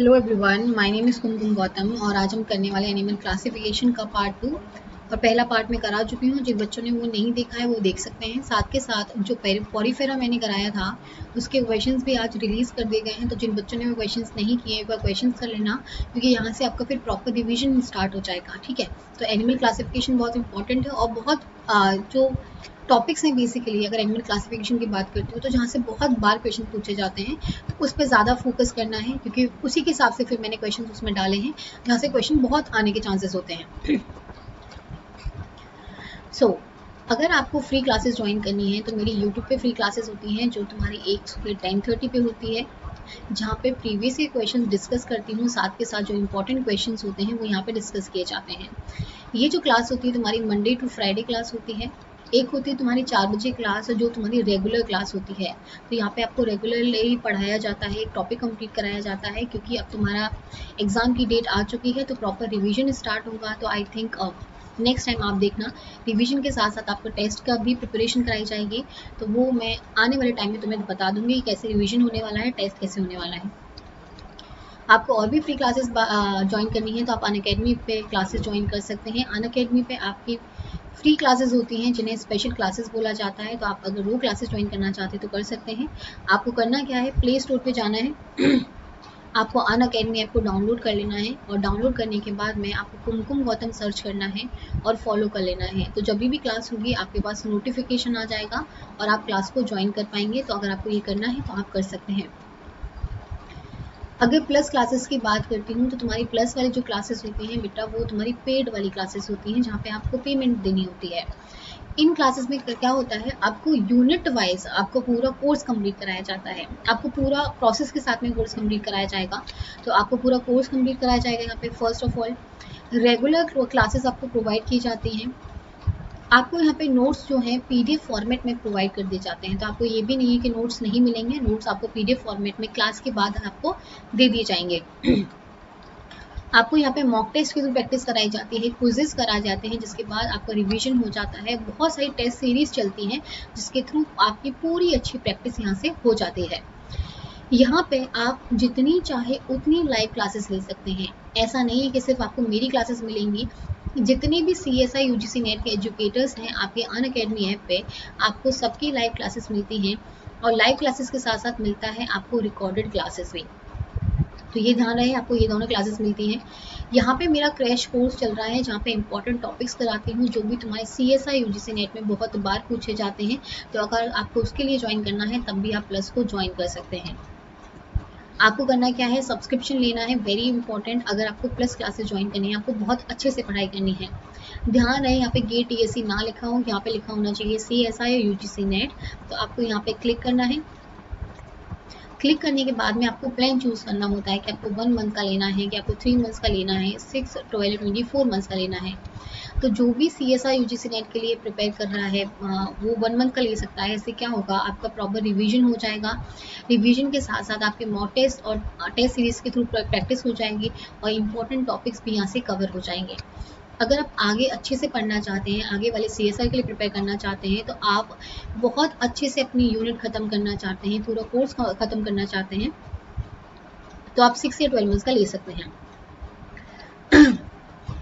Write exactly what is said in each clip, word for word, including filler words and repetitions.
Hello everyone, my name is Kumkum Gautam और आज हम करने वाले एनिमल क्लासीफिकेशन का पार्ट टू। और पहला पार्ट मैं करा चुकी हूँ, जिन बच्चों ने वो नहीं देखा है वो देख सकते हैं। साथ के साथ जो पॉरीफेरा मैंने कराया था उसके क्वेश्चंस भी आज रिलीज़ कर दिए गए हैं, तो जिन बच्चों ने वो क्वेश्चंस नहीं किए हैं वो क्वेश्चंस कर लेना, क्योंकि यहाँ से आपका फिर प्रॉपर रिविजन स्टार्ट हो जाएगा। ठीक है, तो एनिमल क्लासीफिकेशन बहुत इंपॉर्टेंट है और बहुत आ, जो टॉपिक्स हैं बेसिकली, अगर एनिमल क्लासिफिकेशन की बात करते हो तो जहाँ से बहुत बार क्वेश्चन पूछे जाते हैं तो उस पर ज़्यादा फोकस करना है, क्योंकि उसी के हिसाब से फिर मैंने क्वेश्चन उसमें डाले हैं जहाँ से क्वेश्चन बहुत आने के चांसेस होते हैं। सो so, अगर आपको फ्री क्लासेस ज्वाइन करनी है तो मेरी यूट्यूब पे फ्री क्लासेस होती हैं जो तुम्हारी एक सुबह टेन थर्टी पे होती है, जहाँ पे प्रीवियस के क्वेश्चंस डिस्कस करती हूँ। साथ के साथ जो इंपॉर्टेंट क्वेश्चंस होते हैं वो यहाँ पे डिस्कस किए जाते हैं। ये जो क्लास होती है तुम्हारी मंडे टू फ्राइडे क्लास होती है। एक होती है तुम्हारी चार बजे क्लास जो तुम्हारी रेगुलर क्लास होती है, तो यहाँ पे आपको रेगुलरली पढ़ाया जाता है, एक टॉपिक कंप्लीट कराया जाता है, क्योंकि अब तुम्हारा एग्ज़ाम की डेट आ चुकी है तो प्रॉपर रिविजन स्टार्ट होगा। तो आई थिंक नेक्स्ट टाइम आप देखना रिवीजन के साथ साथ आपको टेस्ट का भी प्रिपरेशन कराई जाएगी, तो वो मैं आने वाले टाइम में तुम्हें बता दूंगी कि कैसे रिवीजन होने वाला है, टेस्ट कैसे होने वाला है। आपको और भी फ्री क्लासेस ज्वाइन करनी है तो आप अनअकेडमी पे क्लासेस ज्वाइन कर सकते हैं। अनअकेडमी पे आपकी फ्री क्लासेस होती हैं जिन्हें स्पेशल क्लासेस बोला जाता है, तो आप अगर वो क्लासेस ज्वाइन करना चाहते हैं तो कर सकते हैं। आपको करना क्या है, प्ले स्टोर पर जाना है, आपको अनअकेडमी ऐप को डाउनलोड कर लेना है और डाउनलोड करने के बाद में आपको कुमकुम गौतम सर्च करना है और फॉलो कर लेना है। तो जब भी क्लास होगी आपके पास नोटिफिकेशन आ जाएगा और आप क्लास को ज्वाइन कर पाएंगे। तो अगर आपको ये करना है तो आप कर सकते हैं। अगर प्लस क्लासेस की बात करती हूँ तो तुम्हारी प्लस वाली जो क्लासेस होती हैं बेटा, वो तुम्हारी पेड वाली क्लासेस होती हैं जहाँ पे आपको पेमेंट देनी होती है। इन क्लासेस में क्या होता है, आपको यूनिट वाइज आपको पूरा कोर्स कंप्लीट कराया जाता है, आपको पूरा प्रोसेस के साथ में कोर्स कंप्लीट कराया जाएगा। तो आपको पूरा कोर्स कंप्लीट कराया जाएगा। यहाँ पे first of all regular classes आपको प्रोवाइड की जाती हैं। आपको यहाँ पे नोट्स जो हैं पीडीएफ फॉर्मेट में प्रोवाइड कर दिए जाते हैं, तो आपको ये भी नहीं है कि नोट्स नहीं मिलेंगे। नोट्स आपको पीडीएफ फॉर्मेट में क्लास के बाद आपको दे दिए जाएंगे। आपको यहाँ पे मॉक टेस्ट की तो प्रैक्टिस कराई जाती है, क्विजेस कराए जाते हैं, जिसके बाद आपका रिवीजन हो जाता है। बहुत सारी टेस्ट सीरीज चलती हैं जिसके थ्रू आपकी पूरी अच्छी प्रैक्टिस यहाँ से हो जाती है। यहाँ पे आप जितनी चाहे उतनी लाइव क्लासेस ले सकते हैं। ऐसा नहीं है कि सिर्फ आपको मेरी क्लासेस मिलेंगी, जितने भी C S I U G C NET के एजुकेटर्स हैं आपके अनअकेडमी ऐप पे आपको सबकी लाइव क्लासेस मिलती हैं। और लाइव क्लासेस के साथ साथ मिलता है आपको रिकॉर्डेड क्लासेस भी, तो ये ध्यान रहे आपको ये दोनों क्लासेस मिलती हैं। यहाँ पे मेरा क्रैश कोर्स चल रहा है जहाँ पे इंपॉर्टेंट टॉपिक्स कराती हूँ जो भी तुम्हारे C S I U G C NET में बहुत बार पूछे जाते हैं। तो अगर आपको उसके लिए ज्वाइन करना है तब भी आप प्लस को ज्वाइन कर सकते हैं। आपको करना क्या है, सब्सक्रिप्शन लेना है, वेरी इंपॉर्टेंट। अगर आपको प्लस क्लासेस ज्वाइन करनी है, आपको बहुत अच्छे से पढ़ाई करनी है। ध्यान रहे यहाँ पे गेट टी एस सी ना लिखा हो, यहाँ पे लिखा होना चाहिए C S I U G C NET. तो आपको यहाँ पे क्लिक करना है। क्लिक करने के बाद में आपको प्लान चूज़ करना होता है कि आपको वन मंथ का लेना है कि आपको थ्री मंथ्स का लेना है, six twelve twenty four months का लेना है। तो जो भी C S I U G C NET के लिए प्रिपेयर कर रहा है वो वन मंथ का ले सकता है। इससे क्या होगा, आपका प्रॉपर रिवीजन हो जाएगा। रिवीजन के साथ साथ आपके मॉक टेस्ट और टेस्ट सीरीज़ के थ्रू प्रैक्टिस हो जाएगी और इम्पोर्टेंट टॉपिक्स भी यहाँ से कवर हो जाएंगे। अगर आप आगे अच्छे से पढ़ना चाहते हैं, आगे वाले सी एस आई के लिए प्रिपेयर करना चाहते हैं, तो आप बहुत अच्छे से अपनी यूनिट ख़त्म करना चाहते हैं, पूरा कोर्स ख़त्म करना चाहते हैं, तो आप सिक्स या ट्वेल्व मंथ्स का ले सकते हैं।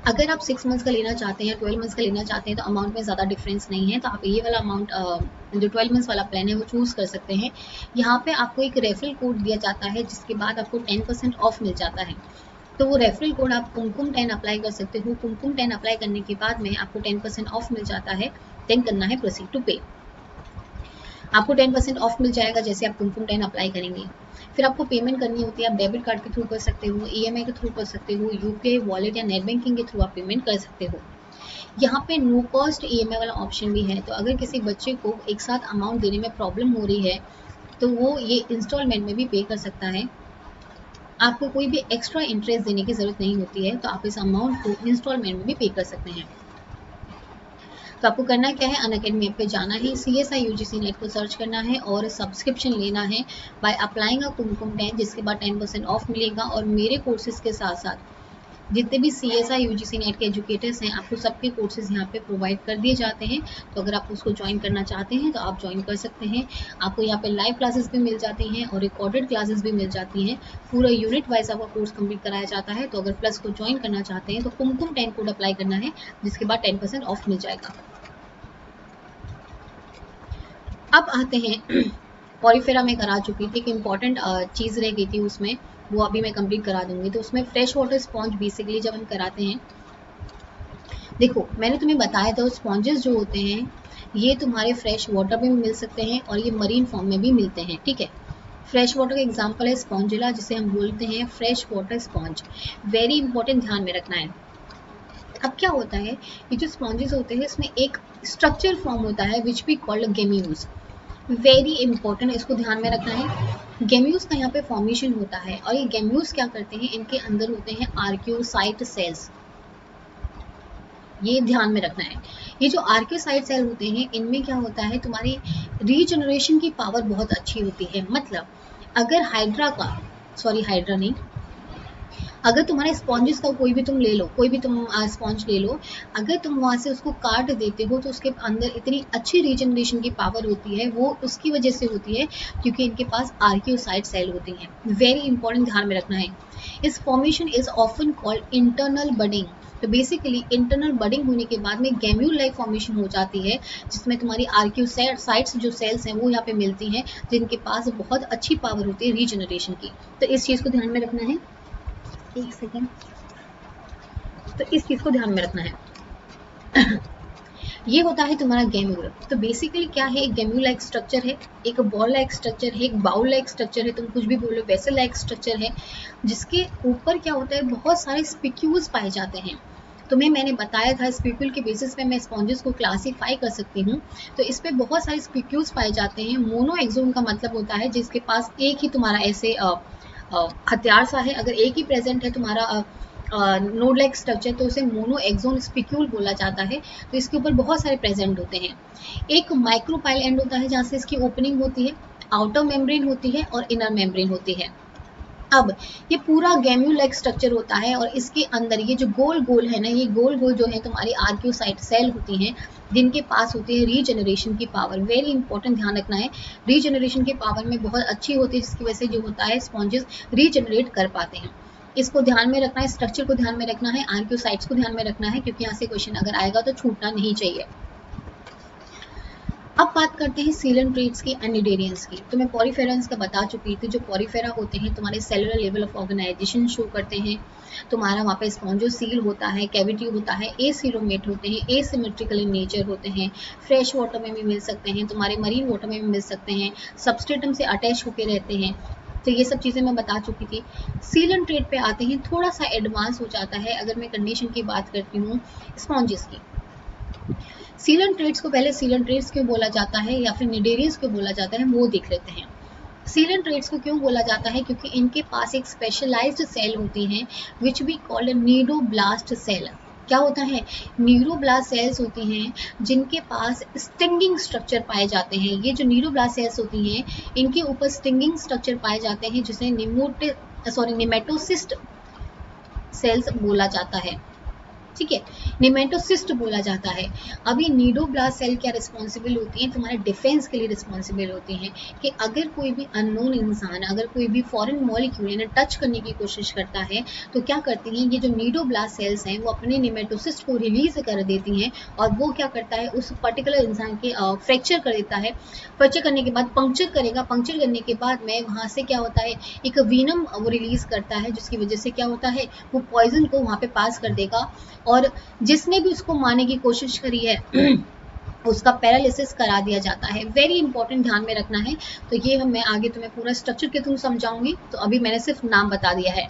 अगर आप सिक्स मंथ्स का लेना चाहते हैं, ट्वेल्व मंथ्स का लेना चाहते हैं, तो अमाउंट में ज़्यादा डिफरेंस नहीं है, तो आप ये वाला अमाउंट जो ट्वेल्व मंथ्स वाला प्लान है वो चूज़ कर सकते हैं। यहाँ पे आपको एक रेफरल कोड दिया जाता है जिसके बाद आपको टेन परसेंट ऑफ मिल जाता है। तो वो रेफरल कोड आप कुमकुम टेन अप्लाई कर सकते हो। कुमकुम टेन अप्लाई करने के बाद में आपको टेन परसेंट ऑफ मिल जाता है। देन करना है प्रोसीड टू पे, आपको टेन परसेंट ऑफ मिल जाएगा जैसे आप कुमकुम टेन अप्लाई करेंगे। फिर आपको पेमेंट करनी होती है, आप डेबिट कार्ड के थ्रू कर सकते हो, ईएमआई के थ्रू कर सकते हो, यूपीआई वॉलेट या नेट बैंकिंग के थ्रू आप पेमेंट कर सकते हो। यहाँ पे नो कॉस्ट ईएमआई वाला ऑप्शन भी है, तो अगर किसी बच्चे को एक साथ अमाउंट देने में प्रॉब्लम हो रही है तो वो ये इंस्टॉलमेंट में भी पे कर सकता है। आपको कोई भी एक्स्ट्रा इंटरेस्ट देने की ज़रूरत नहीं होती है, तो आप इस अमाउंट को इंस्टॉलमेंट में भी पे कर सकते हैं। तो आपको करना क्या है, अनअकेडमी ऐप पे जाना है, C S I U G C NET को सर्च करना है और सब्सक्रिप्शन लेना है by applying a Kumkum ten, जिसके बाद टेन परसेंट ऑफ मिलेगा। और मेरे कोर्सेज के साथ साथ जितने भी C S I U G C NET के एजुकेटर्स हैं आपको सबके कोर्सेज़ यहाँ पे प्रोवाइड कर दिए जाते हैं। तो अगर आप उसको ज्वाइन करना चाहते हैं तो आप ज्वाइन कर सकते हैं। आपको यहाँ पे लाइव क्लासेस भी मिल जाती हैं और रिकॉर्डेड क्लासेस भी मिल जाती हैं। पूरा यूनिट वाइज आपका कोर्स कंप्लीट कराया जाता है। तो अगर प्लस को ज्वाइन करना चाहते हैं तो कुमकुम टेन कोड अप्लाई करना है, जिसके बाद टेन परसेंट ऑफ मिल जाएगा। अब आते हैं पॉलीफेरा में करा चुकी थी कि इम्पॉर्टेंट चीज़ रह गई थी उसमें, वो अभी मैं कंप्लीट करा दूंगी। तो उसमें फ्रेश वाटर स्पॉन्ज बेसिकली जब हम कराते हैं, देखो मैंने तुम्हें बताया था स्पॉन्जेस जो होते हैं ये तुम्हारे फ्रेश वाटर में मिल सकते हैं और ये मरीन फॉर्म में भी मिलते हैं, ठीक है। फ्रेश वाटर का एग्जाम्पल है स्पॉन्जिला, जिसे हम बोलते हैं fresh water sponge. Very important, ध्यान में रखना है। अब क्या होता है कि जो स्पॉन्जेस होते हैं इसमें एक स्ट्रक्चर फॉर्म होता है which we called gemmules. Very important, इसको ध्यान में रखना है। गेम्यूल्स का यहाँ पे फॉर्मेशन होता है और ये गेम्यूल्स क्या करते हैं, इनके अंदर होते हैं आर्कियोसाइट सेल्स। ये ध्यान में रखना है। ये जो आर्कियोसाइट सेल होते हैं इनमें क्या होता है, तुम्हारी रीजनरेशन की पावर बहुत अच्छी होती है। मतलब अगर हाइड्रा का सॉरी हाइड्रा नहीं अगर तुम्हारे स्पॉन्जेस का कोई भी तुम ले लो, कोई भी तुम स्पॉन्ज ले लो, अगर तुम वहाँ से उसको काट देते हो तो उसके अंदर इतनी अच्छी रीजनरेशन की पावर होती है, वो उसकी वजह से होती है क्योंकि इनके पास आर्कियोसाइट सेल होती हैं। वेरी इंपॉर्टेंट, ध्यान में रखना है। इस formation is often called internal budding. तो बेसिकली इंटरनल बडिंग होने के बाद में गेम्यूल लाइक फॉर्मेशन हो जाती है, जिसमें तुम्हारी आर्कियोसाइट्स जो सेल्स हैं वो यहाँ पे मिलती हैं, जिनके पास बहुत अच्छी पावर होती है रीजनरेशन की। तो इस चीज़ को ध्यान में रखना है। एक सेकेंड, तो इस चीज को ध्यान में रखना है। ये होता है तुम्हारा गेम्यूल। तो बेसिकली क्या है, एक गेम्यूल लाइक स्ट्रक्चर है, एक बॉल लाइक स्ट्रक्चर है, एक बाउल लाइक स्ट्रक्चर है, तुम कुछ भी बोलो वैसे लाइक स्ट्रक्चर है, जिसके ऊपर क्या होता है बहुत सारे स्पिक्यूल्स पाए जाते हैं। तुम्हें मैंने बताया था स्पिक्यूल के बेसिस पे मैं स्पॉन्जेस को क्लासीफाई कर सकती हूँ। तो इस पर बहुत सारे स्पिक्यूल्स पाए जाते हैं। मोनोएक्सोम का मतलब होता है जिसके पास एक ही तुम्हारा ऐसे हथियार सा है, अगर एक ही प्रेजेंट है तुम्हारा नोड लाइक स्ट्रक्चर तो उसे मोनोएक्सोन स्पिक्यूल बोला जाता है। तो इसके ऊपर बहुत सारे प्रेजेंट होते हैं। एक माइक्रोपाइल एंड होता है जहाँ से इसकी ओपनिंग होती है, आउटर मेम्ब्रेन होती है और इनर मेम्ब्रेन होती है। अब ये पूरा गेम्यूल लाइक स्ट्रक्चर होता है और इसके अंदर ये जो गोल गोल है ना, ये गोल गोल जो है तुम्हारी आर्कियोसाइट सेल होती हैं, जिनके पास होती है रीजनरेशन की पावर। वेरी इंपॉर्टेंट, ध्यान रखना है। रीजनरेशन की पावर में बहुत अच्छी होती है, जिसकी वजह से जो होता है स्पॉन्जेस रीजनरेट कर पाते हैं। इसको ध्यान में रखना है, स्ट्रक्चर को ध्यान में रखना है, आर्कियोसाइट्स को ध्यान में रखना है, क्योंकि यहाँ से क्वेश्चन अगर आएगा तो छूटना नहीं चाहिए। अब बात करते हैं सीलेंट्रेट्स की एंड निडेरियंस की। तो मैं पॉरीफेरन्स का बता चुकी थी। जो पॉरीफेरा होते हैं तुम्हारे cellular level of organisation show करते हैं। तुम्हारा वहाँ पे स्पॉन्जो सील होता है, कैविटी होता है, ए सीलोमेट होते हैं, ए सिमेट्रिकल इन नेचर होते हैं। फ्रेश वाटर में भी मिल सकते हैं, तुम्हारे मरीन वाटर में भी मिल सकते हैं, सबस्ट्रेटम से अटैच होकर रहते हैं। तो ये सब चीज़ें मैं बता चुकी थी। सीलेंट्रेट पे आते हैं, थोड़ा सा एडवांस हो जाता है। अगर मैं कंडीशन की बात करती हूँ स्पॉन्जेस की, सीलेंट्रेट्स को पहले सीलेंट्रेट्स क्यों बोला जाता है या फिर निडेरियंस क्यों बोला जाता है वो देख लेते हैं। सीलेंट्रेट्स को क्यों बोला जाता है, क्योंकि इनके पास एक स्पेशलाइज्ड सेल होती है which we called cnidoblast cell. क्या होता है, न्यूरोब्लास्ट सेल्स होती हैं जिनके पास स्टिंगिंग स्ट्रक्चर पाए जाते हैं। ये जो न्यूरोब्लास्ट सेल्स होती हैं इनके ऊपर स्टिंगिंग स्ट्रक्चर पाए जाते हैं, जिसे निमोट सॉरी नेमेटोसिस्ट सेल्स बोला जाता है, ठीक है, नेमेटोसिस्ट बोला जाता है। अब ये निडोब्लास्ट सेल क्या रिस्पॉन्सिबल होती हैं, तुम्हारे डिफेंस के लिए रिस्पॉन्सिबल होती हैं कि अगर कोई भी अननोन इंसान अगर कोई भी फॉरेन मॉलिक्यूल इन्हें टच करने की कोशिश करता है तो क्या करती हैं, ये जो निडोब्लास्ट सेल्स हैं वो अपने नेमेटोसिस्ट को रिलीज कर देती हैं और वो क्या करता है उस पर्टिकुलर इंसान के फ्रैक्चर कर देता है। फ्रैक्चर करने के बाद पंक्चर करेगा, पंक्चर करने के बाद में वहाँ से क्या होता है एक वीनम वो रिलीज करता है, जिसकी वजह से क्या होता है वो पॉइजन को वहाँ पर पास कर देगा और जिसने भी उसको मारने की कोशिश करी है उसका पैरालिसिस करा दिया जाता है। वेरी इंपॉर्टेंट, ध्यान में रखना है। तो ये हम मैं आगे तुम्हें पूरा स्ट्रक्चर के थ्रू समझाऊंगी, तो अभी मैंने सिर्फ नाम बता दिया है।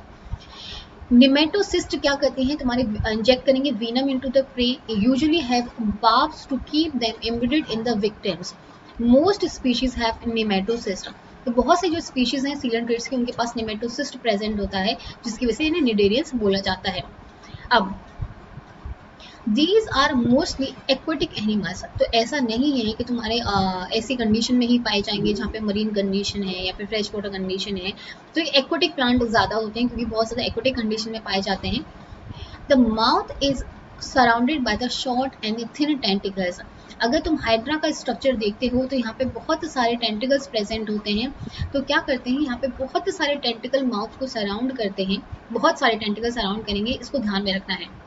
निमेटोसिस्ट क्या करती हैं, तुम्हारे इंजेक्ट करेंगे venom into the prey, usually have barbs to keep them embedded in the victims. Most species have nematocyst. तो बहुत से जो स्पीशीज हैं सीलेंट्रेट्स के उनके पास निमेटोसिस्ट प्रेजेंट होता है, जिसकी वजह से इन्हें निडेरियंस बोला जाता है। अब These are mostly aquatic animals। तो ऐसा नहीं है कि तुम्हारे आ, ऐसी कंडीशन में ही पाए जाएंगे जहाँ पे मरीन कंडीशन है या फिर फ्रेश वाटर कंडीशन है। तो एक्वाटिक प्लांट ज़्यादा होते हैं क्योंकि बहुत ज़्यादा एक्वाटिक कंडीशन में पाए जाते हैं। The mouth is surrounded by the short and thin tentacles. अगर तुम हाइड्रा का स्ट्रक्चर देखते हो तो यहाँ पे बहुत सारे टेंटिकल्स प्रेजेंट होते हैं। तो क्या करते हैं, यहाँ पे बहुत सारे टेंटिकल माउथ को सराउंड करते हैं, बहुत सारे टेंटिकल सराउंड करेंगे, इसको ध्यान में रखना है।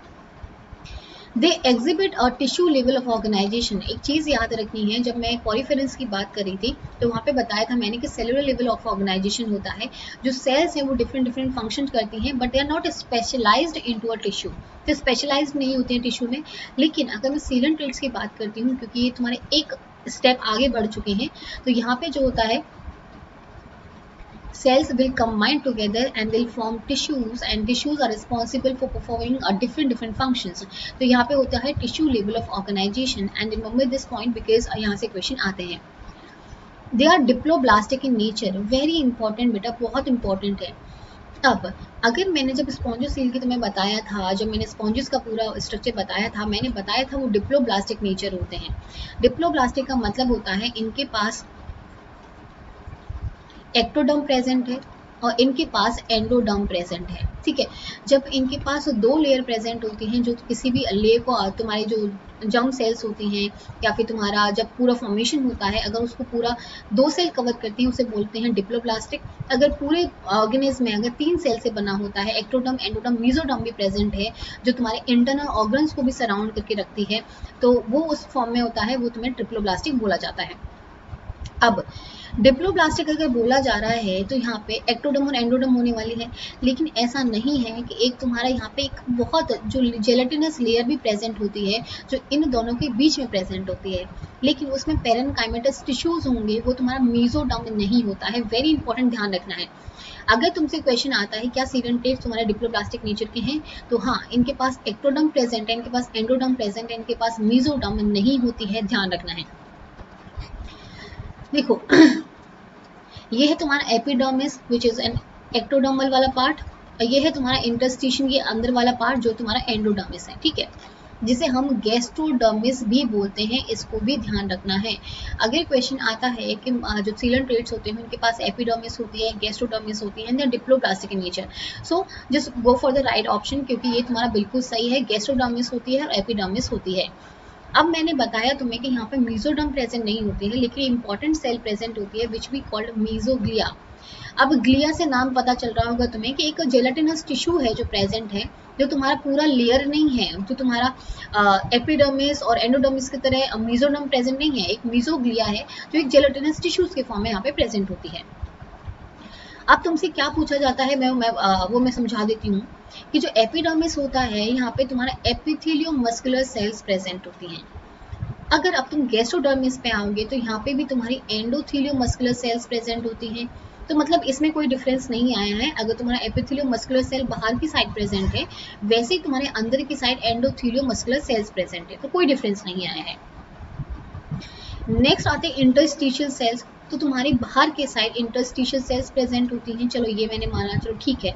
दे एग्जिबिट और टिश्यू लेवल ऑफ ऑर्गेनाइजेशन। एक चीज़ याद रखनी है, जब मैं पॉलीफेरेंस की बात कर रही थी तो वहाँ पे बताया था मैंने कि सेलुलर लेवल ऑफ ऑर्गेनाइजेशन होता है, जो सेल्स हैं वो डिफरेंट डिफरेंट फंक्शन करती हैं, but they are not specialised into a tissue. तो स्पेशलाइज्ड नहीं होते हैं टिश्यू में। लेकिन अगर मैं सीलेंट्रेट्स की बात करती हूँ, क्योंकि ये तुम्हारे एक स्टेप आगे बढ़ चुके हैं, तो यहाँ पे जो होता है cells will combine together and will form tissues and tissues are responsible for performing a different different functions। तो यहाँ पे होता है tissue level of organization and remember this point because यहाँ से question आते हैं। They are diploblastic in nature, very important बेटा, बहुत important है। अब अगर मैंने जब स्पॉन्जोसील की तुम्हें बताया था, जब मैंने स्पॉन्जेस का पूरा स्ट्रक्चर बताया था, मैंने बताया था वो डिप्लोब्लास्टिक नेचर होते हैं। डिप्लोब्लास्टिक का मतलब होता है इनके पास एक्टोडर्म प्रेजेंट है और इनके पास एंडोडर्म प्रेजेंट है, ठीक है। जब इनके पास दो लेयर प्रेजेंट होती हैं, जो किसी भी लेयर को तुम्हारे जो जम सेल्स होती हैं या फिर तुम्हारा जब पूरा फॉर्मेशन होता है, अगर उसको पूरा दो सेल कवर करती हैं उसे बोलते हैं डिप्लोब्लास्टिक। अगर पूरे ऑर्गेनिज्म में अगर तीन सेल से बना होता है, एक्टोडर्म एंडोडर्म मेसोडर्म भी प्रेजेंट है, जो तुम्हारे इंटरनल ऑर्गन्स को भी सराउंड करके रखती है, तो वो उस फॉर्म में होता है, वो तुम्हें डिप्लोब्लास्टिक बोला जाता है। अब डिप्लोब्लास्टिक अगर बोला जा रहा है तो यहाँ पे एक्टोडर्म और एंडोडर्म होने वाली है, लेकिन ऐसा नहीं है कि एक तुम्हारा यहाँ पे एक बहुत जो जेलेटिनस लेयर भी प्रेजेंट होती है, जो इन दोनों के बीच में प्रेजेंट होती है, लेकिन उसमें पेरेन्काइमेटस टिश्यूज होंगे, वो तुम्हारा मेसोडर्म नहीं होता है। वेरी इंपॉर्टेंट, ध्यान रखना है। अगर तुमसे क्वेश्चन आता है क्या सीलेंट्रेट्स तुम्हारे डिप्लोब्लास्टिक नेचर के हैं, तो हाँ, इनके पास एक्टोडर्म प्रेजेंट है, इनके पास एंडोडर्म प्रेजेंट है, इनके पास मेसोडर्म नहीं होती है, ध्यान रखना है। देखो, ये है तुम्हारा epidermis which is an ectodermal वाला पार्ट, और ये है तुम्हारा इंटरस्टिशन के अंदर वाला पार्ट जो तुम्हारा एंडोडर्मिस है, ठीक है, जिसे हम गैस्ट्रोडर्मिस भी बोलते हैं, इसको भी ध्यान रखना है। अगर क्वेश्चन आता है कि जो सीलेंट्रेट्स होते हैं उनके पास एपिडर्मिस होती है, गैस्ट्रोडर्मिस होती है, diploblastic in nature, so just go for the right option, क्योंकि ये तुम्हारा बिल्कुल सही है, गैस्ट्रोडर्मिस होती है और एपिडर्मिस होती है। अब मैंने बताया तुम्हें कि यहाँ पे मेसोडर्म प्रेजेंट नहीं होती है, लेकिन इंपॉर्टेंट सेल प्रेजेंट होती है विच वी कॉल्ड मेसोग्लिया। अब ग्लिया से नाम पता चल रहा होगा तुम्हें कि एक जेलेटिनस टिश्यू है जो प्रेजेंट है, जो तुम्हारा पूरा लेयर नहीं है, जो तुम्हारा एपिडर्मिस और एंडोडर्मिस की तरह मेसोडर्म प्रेजेंट नहीं है। एक मेसोग्लिया है जो एक जेलेटिनस टिश्यूज के फॉर्म में यहाँ पे प्रेजेंट होती है। अब तुमसे क्या पूछा जाता है, मैं, मैं आ, वो मैं समझा देती हूँ कि जो एपिडर्मिस होता है, यहाँ पे तुम्हारा एपिथेलियो मस्कुलर सेल्स प्रेजेंट होती हैं। अगर अब तुम गैस्ट्रोडर्मिस पे आओगे तो यहाँ पे भी तुम्हारी एंडोथेलियो मस्कुलर सेल्स प्रेजेंट होती हैं, तो मतलब इसमें कोई डिफरेंस नहीं आया है। अगर तुम्हारा एपिथेलियो मस्कुलर सेल बाहर की साइड प्रेजेंट है, वैसे ही तुम्हारे अंदर की साइड एंडोथेलियो मस्कुलर सेल्स प्रेजेंट है, तो कोई डिफरेंस नहीं आया है। नेक्स्ट आते हैं इंटरस्टिशियल सेल्स, तो तुम्हारी बाहर के साइड इंटरस्टिशियल सेल्स प्रेजेंट होती हैं। चलो ये मैंने माना, चलो ठीक है।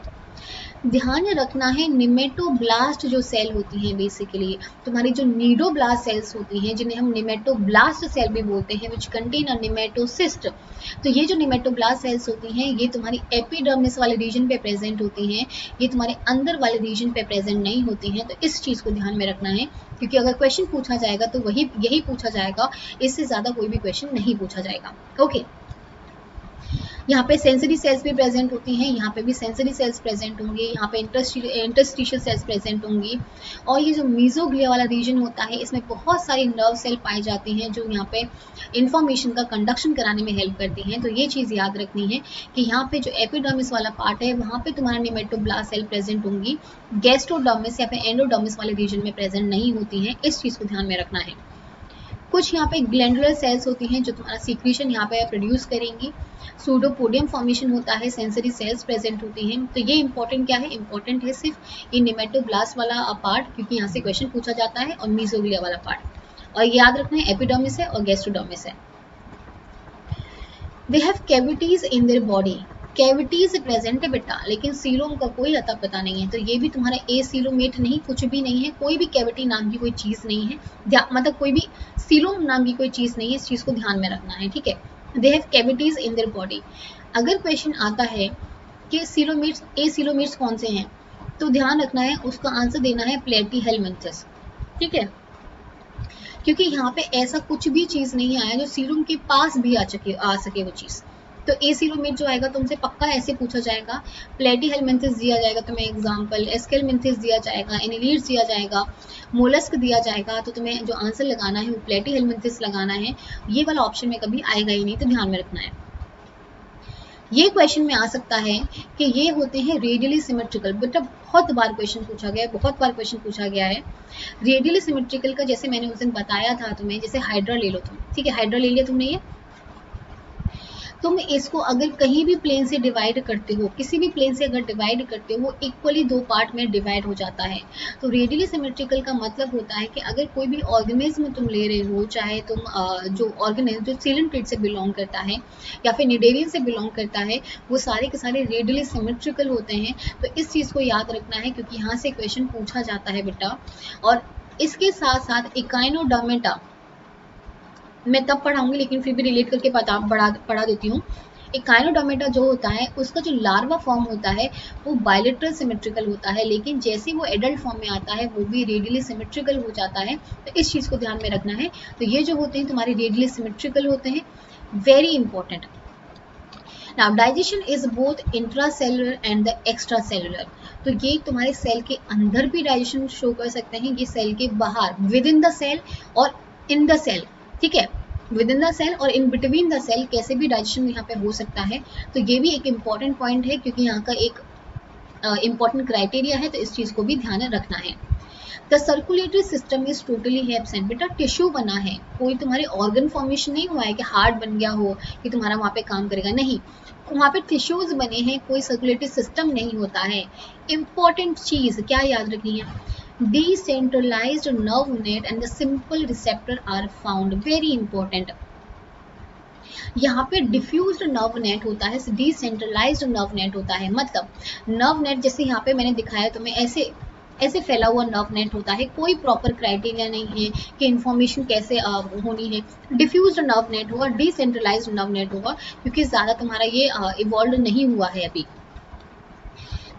ध्यान रखना है निमेटोब्लास्ट जो सेल होती हैं, बेसिकली तुम्हारी जो निडोब्लास्ट सेल्स होती हैं, जिन्हें हम निमेटोब्लास्ट सेल भी बोलते हैं, विच कंटेन अ नेमेटोसिस्ट, तो ये जो निमेटोब्लास्ट सेल्स होती हैं ये तुम्हारी एपिडर्मिस वाले रीजन पे प्रेजेंट होती हैं, ये तुम्हारे अंदर वाले रीजन पे प्रेजेंट नहीं होती हैं। तो इस चीज़ को ध्यान में रखना है, क्योंकि अगर क्वेश्चन पूछा जाएगा तो वही यही पूछा जाएगा, इससे ज़्यादा कोई भी क्वेश्चन नहीं पूछा जाएगा। ओके, यहाँ पे सेंसरी सेल्स भी प्रेजेंट होती हैं, यहाँ पे भी सेंसरी सेल्स प्रेजेंट होंगी, यहाँ पे इंटरस्टिशियल सेल्स प्रेजेंट होंगी, और ये जो मेसोग्लिया वाला रीजन होता है इसमें बहुत सारी नर्व सेल पाई जाती हैं, जो यहाँ पे इंफॉर्मेशन का कंडक्शन कराने में हेल्प करती हैं। तो ये चीज़ याद रखनी है कि यहाँ पे जो एपिडर्मिस वाला पार्ट है वहाँ पे तुम्हारा निमेटोब्लास्ट सेल प्रेजेंट होंगी, गैस्ट्रोडर्मिस या फिर एंडोडर्मिस वाले रीजन में प्रेजेंट नहीं होती हैं, इस चीज़ को ध्यान में रखना है। कुछ यहाँ पे ग्लैंडुलर सेल्स होती हैं जो तुम्हारा सीक्रेशन यहाँ पे प्रोड्यूस करेंगी, सूडोपोडियम फॉर्मेशन होता है, सेंसरी सेल्स प्रेजेंट होती हैं। तो ये इंपॉर्टेंट क्या है, इंपॉर्टेंट है सिर्फ ये निमेटोब्लास्ट वाला पार्ट, क्योंकि यहाँ से क्वेश्चन पूछा जाता है, और मेसोग्लिया वाला पार्ट, और याद रखना है एपिडर्मिस है और गैस्ट्रोडर्मिस है। They have cavities in their body, cavities present है बेटा, लेकिन सीलोम का कोई अता पता नहीं है, तो ये भी तुम्हारा ए सीलोमेट नहीं, कुछ भी नहीं है, कोई भी कैविटी नाम की कोई चीज़ नहीं है, मतलब कोई भी सीलोम नाम की कोई चीज़ नहीं है, इस चीज़ को ध्यान में रखना है, ठीक है। They have cavities in their body. अगर क्वेश्चन आता है कि सीलोमेट्स ए सीलोमेट्स कौन से हैं, तो ध्यान रखना है, उसका आंसर देना है प्लेटीहेल्मिन्थस, ठीक है, क्योंकि यहाँ पे ऐसा कुछ भी चीज़ नहीं आया जो सीरम के पास भी आ सके आ सके वो चीज़। तो ए सीरोमेट जो आएगा तुमसे पक्का ऐसे पूछा जाएगा, प्लेटीहेल्मिन्थस दिया जाएगा तुम्हें एग्जाम्पल, एस्केलमिन्थस दिया जाएगा, एनिलीड्स दिया जाएगा, मोलस्क दिया जाएगा, तो तुम्हें जो आंसर लगाना है वो प्लेटीहेल्मिन्थस लगाना है। ये वाला ऑप्शन में कभी आएगा ही नहीं, तो ध्यान में रखना है। ये क्वेश्चन में आ सकता है कि ये होते हैं रेडियली सिमेट्रिकल, बेटा बहुत बार क्वेश्चन पूछा गया है, बहुत बार क्वेश्चन पूछा गया है। रेडियली सिमेट्रिकल का जैसे मैंने उस दिन बताया था तुम्हें, जैसे हाइड्रा ले लो तुम, ठीक है, हाइड्रा ले लिया तुमने, ये तुम इसको अगर कहीं भी प्लेन से डिवाइड करते हो, किसी भी प्लेन से अगर डिवाइड करते हो, इक्वली दो पार्ट में डिवाइड हो जाता है। तो रेडियली सिमेट्रिकल का मतलब होता है कि अगर कोई भी ऑर्गेनिज्म तुम ले रहे हो, चाहे तुम जो ऑर्गेनिज्म जो सीलेंट्रेट से बिलोंग करता है या फिर निडेरियन से बिलोंग करता है, वो सारे के सारे रेडियली सिमेट्रिकल होते हैं। तो इस चीज़ को याद रखना है क्योंकि यहाँ से क्वेश्चन पूछा जाता है बेटा। और इसके साथ साथ इकाइनोडर्मेटा मैं तब पढ़ाऊंगी, लेकिन फिर भी रिलेट करके पता पढ़ा पढ़ा देती हूँ। इकाइनोडर्मेटा जो होता है उसका जो लार्वा फॉर्म होता है वो बायलेटरल सिमेट्रिकल होता है, लेकिन जैसे वो एडल्ट फॉर्म में आता है वो भी रेडियली सिमेट्रिकल हो जाता है। तो इस चीज़ को ध्यान में रखना है। तो ये जो होते हैं तुम्हारे रेडियली सिमेट्रिकल होते हैं, very important. Now digestion is both intracellular and the extracellular. तो ये तुम्हारे सेल के अंदर भी डाइजेशन शो कर सकते हैं, ये सेल के बाहर विद इन द सेल और इन द सेल, ठीक है, विद इन द सेल और इन बिटवीन द सेल कैसे भी डाइजेशन यहाँ पे हो सकता है। तो ये भी एक इम्पॉर्टेंट पॉइंट है क्योंकि यहाँ का एक इम्पॉर्टेंट क्राइटेरिया है, तो इस चीज़ को भी ध्यान रखना है। The circulatory system is totally है एब्सेंट। बेटा टिश्यू बना है, कोई तुम्हारे ऑर्गन फॉर्मेशन नहीं हुआ है कि हार्ट बन गया हो कि तुम्हारा वहाँ पे काम करेगा, नहीं, वहाँ पे टिश्यूज बने हैं, कोई सर्कुलेटरी सिस्टम नहीं होता है। इम्पॉर्टेंट चीज़ क्या याद रखनी है, decentralized nerve net and the simple receptor are found, very important। यहाँ पे diffused nerve net होता है, decentralized nerve net होता है, मतलब nerve net जैसे यहाँ पे मैंने दिखाया तुम्हें, ऐसे ऐसे फैला हुआ nerve net होता है, कोई प्रॉपर क्राइटेरिया नहीं है कि इंफॉर्मेशन कैसे आ, होनी है। डिफ्यूज nerve net होगा, decentralized nerve net होगा, क्योंकि ज़्यादा तुम्हारा ये इवॉल्व नहीं हुआ है अभी।